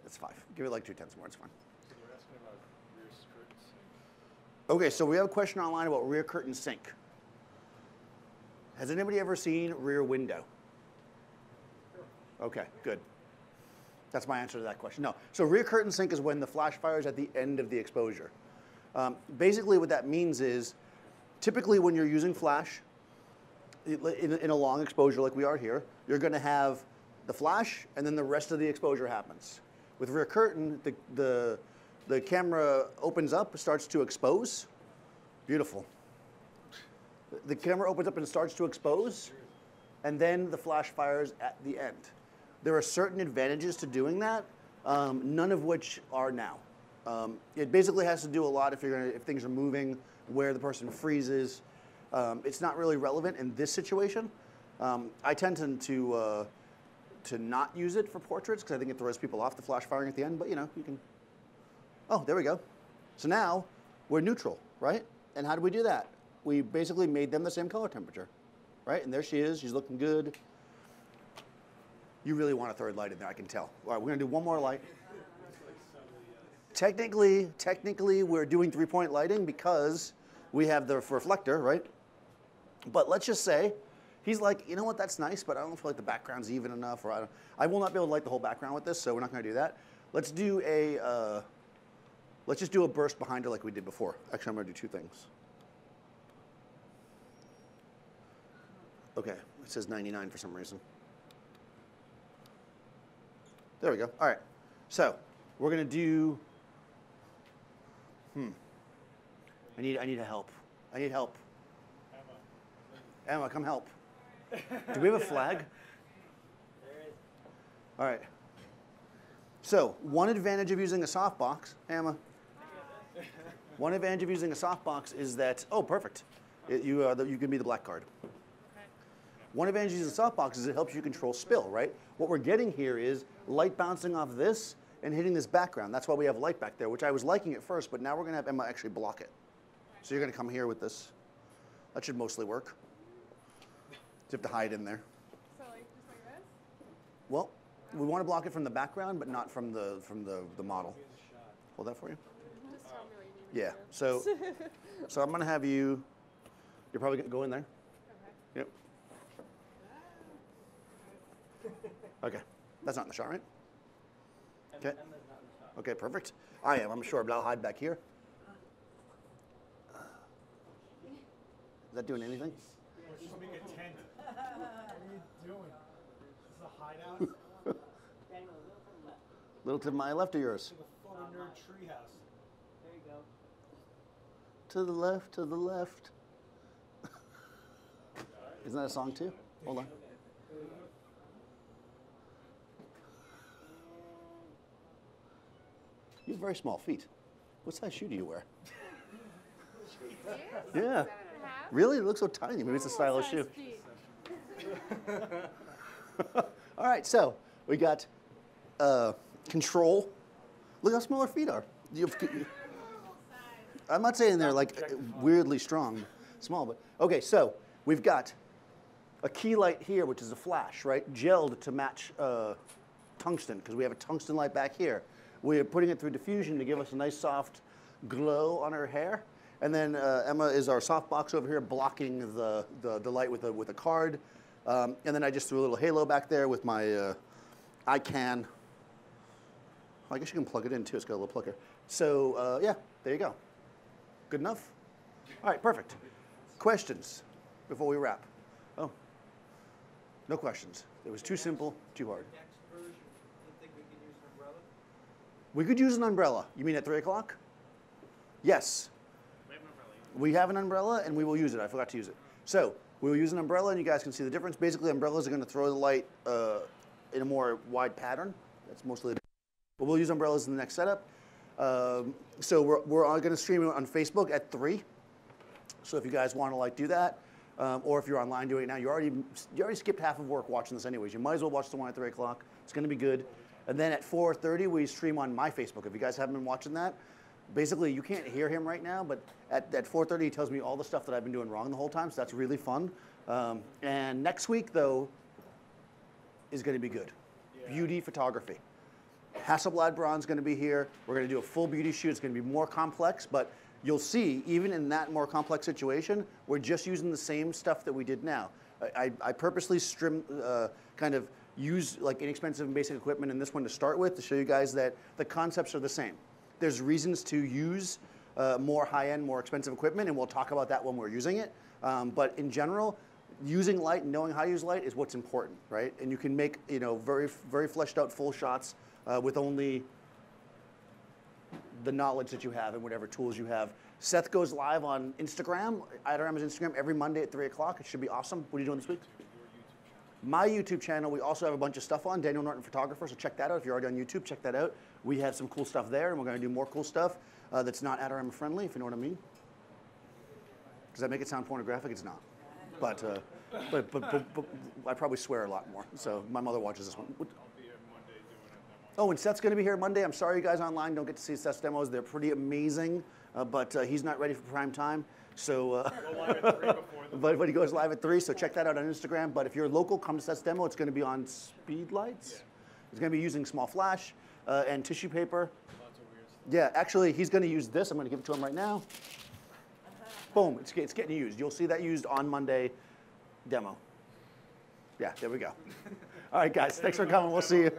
It's five. Give it like two tenths more. It's fine. So we're asking about rear curtain sync. Okay, so we have a question online about rear curtain sync. Has anybody ever seen rear window? Okay, good. That's my answer to that question. No. So rear curtain sync is when the flash fires at the end of the exposure. Um, basically what that means is typically when you're using flash in, in a long exposure like we are here, you're going to have the flash and then the rest of the exposure happens. With rear curtain, the, the, the camera opens up, starts to expose. Beautiful. The camera opens up and starts to expose, and then the flash fires at the end. There are certain advantages to doing that, um, none of which are now. Um, it basically has to do a lot if you're gonna, if things are moving, where the person freezes. Um, it's not really relevant in this situation. Um, I tend to uh, to not use it for portraits because I think it throws people off the flash firing at the end. But you know, you can. Oh, there we go. So now we're neutral, right? And how did we do that? We basically made them the same color temperature, right? And there she is. She's looking good. You really want a third light in there, I can tell. All right, we're gonna do one more light. Technically, technically we're doing three-point lighting because we have the reflector, right? But let's just say, he's like, you know what, that's nice, but I don't feel like the background's even enough, or I, don't, I will not be able to light the whole background with this, so we're not gonna do that. Let's do a, uh, let's just do a burst behind her like we did before. Actually, I'm gonna do two things. Okay, it says ninety-nine for some reason. There we go. All right. So we're going to do, hmm, I need, I need help. I need help. Emma, Emma come help. Do we have a flag? There is. All right. So one advantage of using a softbox, Emma, one advantage of using a softbox is that, oh, perfect. It, you, uh, you can be the black card. One advantage of the softbox is it helps you control spill, right? What we're getting here is light bouncing off this and hitting this background. That's why we have light back there, which I was liking at first, but now we're going to have Emma actually block it. So you're going to come here with this. That should mostly work. You have to hide in there. So like just like this? Well, we want to block it from the background, but not from the from the, the model. Hold that for you. Just tell me what you need. Yeah. So, so I'm going to have you. You're probably going to go in there. Okay. Yep. Okay, that's not in the shot, right? Okay. Okay, perfect. I am, I'm sure, but I'll hide back here. Uh, is that doing anything? We're just being a tent. What are you doing? Is this a hideout? Little to my left of yours. To the nerd treehouse. There you go. To the left, to the left. Isn't that a song too? Hold on. You have very small feet. What size shoe do you wear? Yeah. Really? It looks so tiny. Maybe it's a stylish shoe. All right, so we got uh, control. Look how small our feet are. You have, I'm not saying they're like weirdly strong, small, but okay, so we've got a key light here, which is a flash, right? Gelled to match uh, tungsten, because we have a tungsten light back here. We're putting it through diffusion to give us a nice soft glow on her hair. And then uh, Emma is our softbox over here blocking the, the, the light with a, with a card. Um, and then I just threw a little halo back there with my uh, iCam. I guess you can plug it in too, it's got a little plucker. So uh, yeah, there you go. Good enough? All right, perfect. Questions before we wrap? Oh, no questions. It was too simple, too hard. Next version, you think we could use an umbrella? We could use an umbrella. You mean at three o'clock? Yes. We have an umbrella, and we will use it. I forgot to use it. So we will use an umbrella, and you guys can see the difference. Basically, umbrellas are going to throw the light uh, in a more wide pattern. That's mostly the but we'll use umbrellas in the next setup. Um, so we're, we're going to stream it on Facebook at three. So if you guys want to like do that, um, or if you're online doing it now, you already, you already skipped half of work watching this anyways. You might as well watch the one at three o'clock. It's going to be good. And then at four thirty, we stream on my Facebook. If you guys haven't been watching that, basically, you can't hear him right now, but at, at four thirty, he tells me all the stuff that I've been doing wrong the whole time, so that's really fun. Um, and next week, though, is going to be good. Yeah. Beauty photography. Hasselblad Braun's going to be here. We're going to do a full beauty shoot. It's going to be more complex, but you'll see, even in that more complex situation, we're just using the same stuff that we did now. I, I, I purposely strim, uh, kind of use like inexpensive and basic equipment in this one to start with to show you guys that the concepts are the same. There's reasons to use uh, more high-end, more expensive equipment, and we'll talk about that when we're using it. Um, but in general, using light and knowing how to use light is what's important, right? And you can make, you know, very, very fleshed out full shots uh, with only the knowledge that you have and whatever tools you have. Seth goes live on Instagram, Adorama's Instagram, every Monday at three o'clock. It should be awesome. What are you doing this week? My YouTube channel, we also have a bunch of stuff on, Daniel Norton Photographer, so check that out. If you're already on YouTube, check that out. We have some cool stuff there, and we're going to do more cool stuff uh, that's not Adorama friendly, if you know what I mean. Does that make it sound pornographic? It's not. But, uh, but, but, but, but I probably swear a lot more, so my mother watches this one. I'll be here Monday doing it. Oh, and Seth's going to be here Monday. I'm sorry you guys online don't get to see Seth's demos. They're pretty amazing, uh, but uh, he's not ready for prime time. So, uh, but, but he goes live at three, so check that out on Instagram. But if you're local, come to Seth's demo. It's going to be on speed lights. Yeah. It's going to be using small flash uh, and tissue paper. Lots of weird stuff. Yeah, actually, he's going to use this. I'm going to give it to him right now. Boom, it's, it's getting used. You'll see that used on Monday demo. Yeah, there we go. All right, guys, thanks for coming. We'll see you.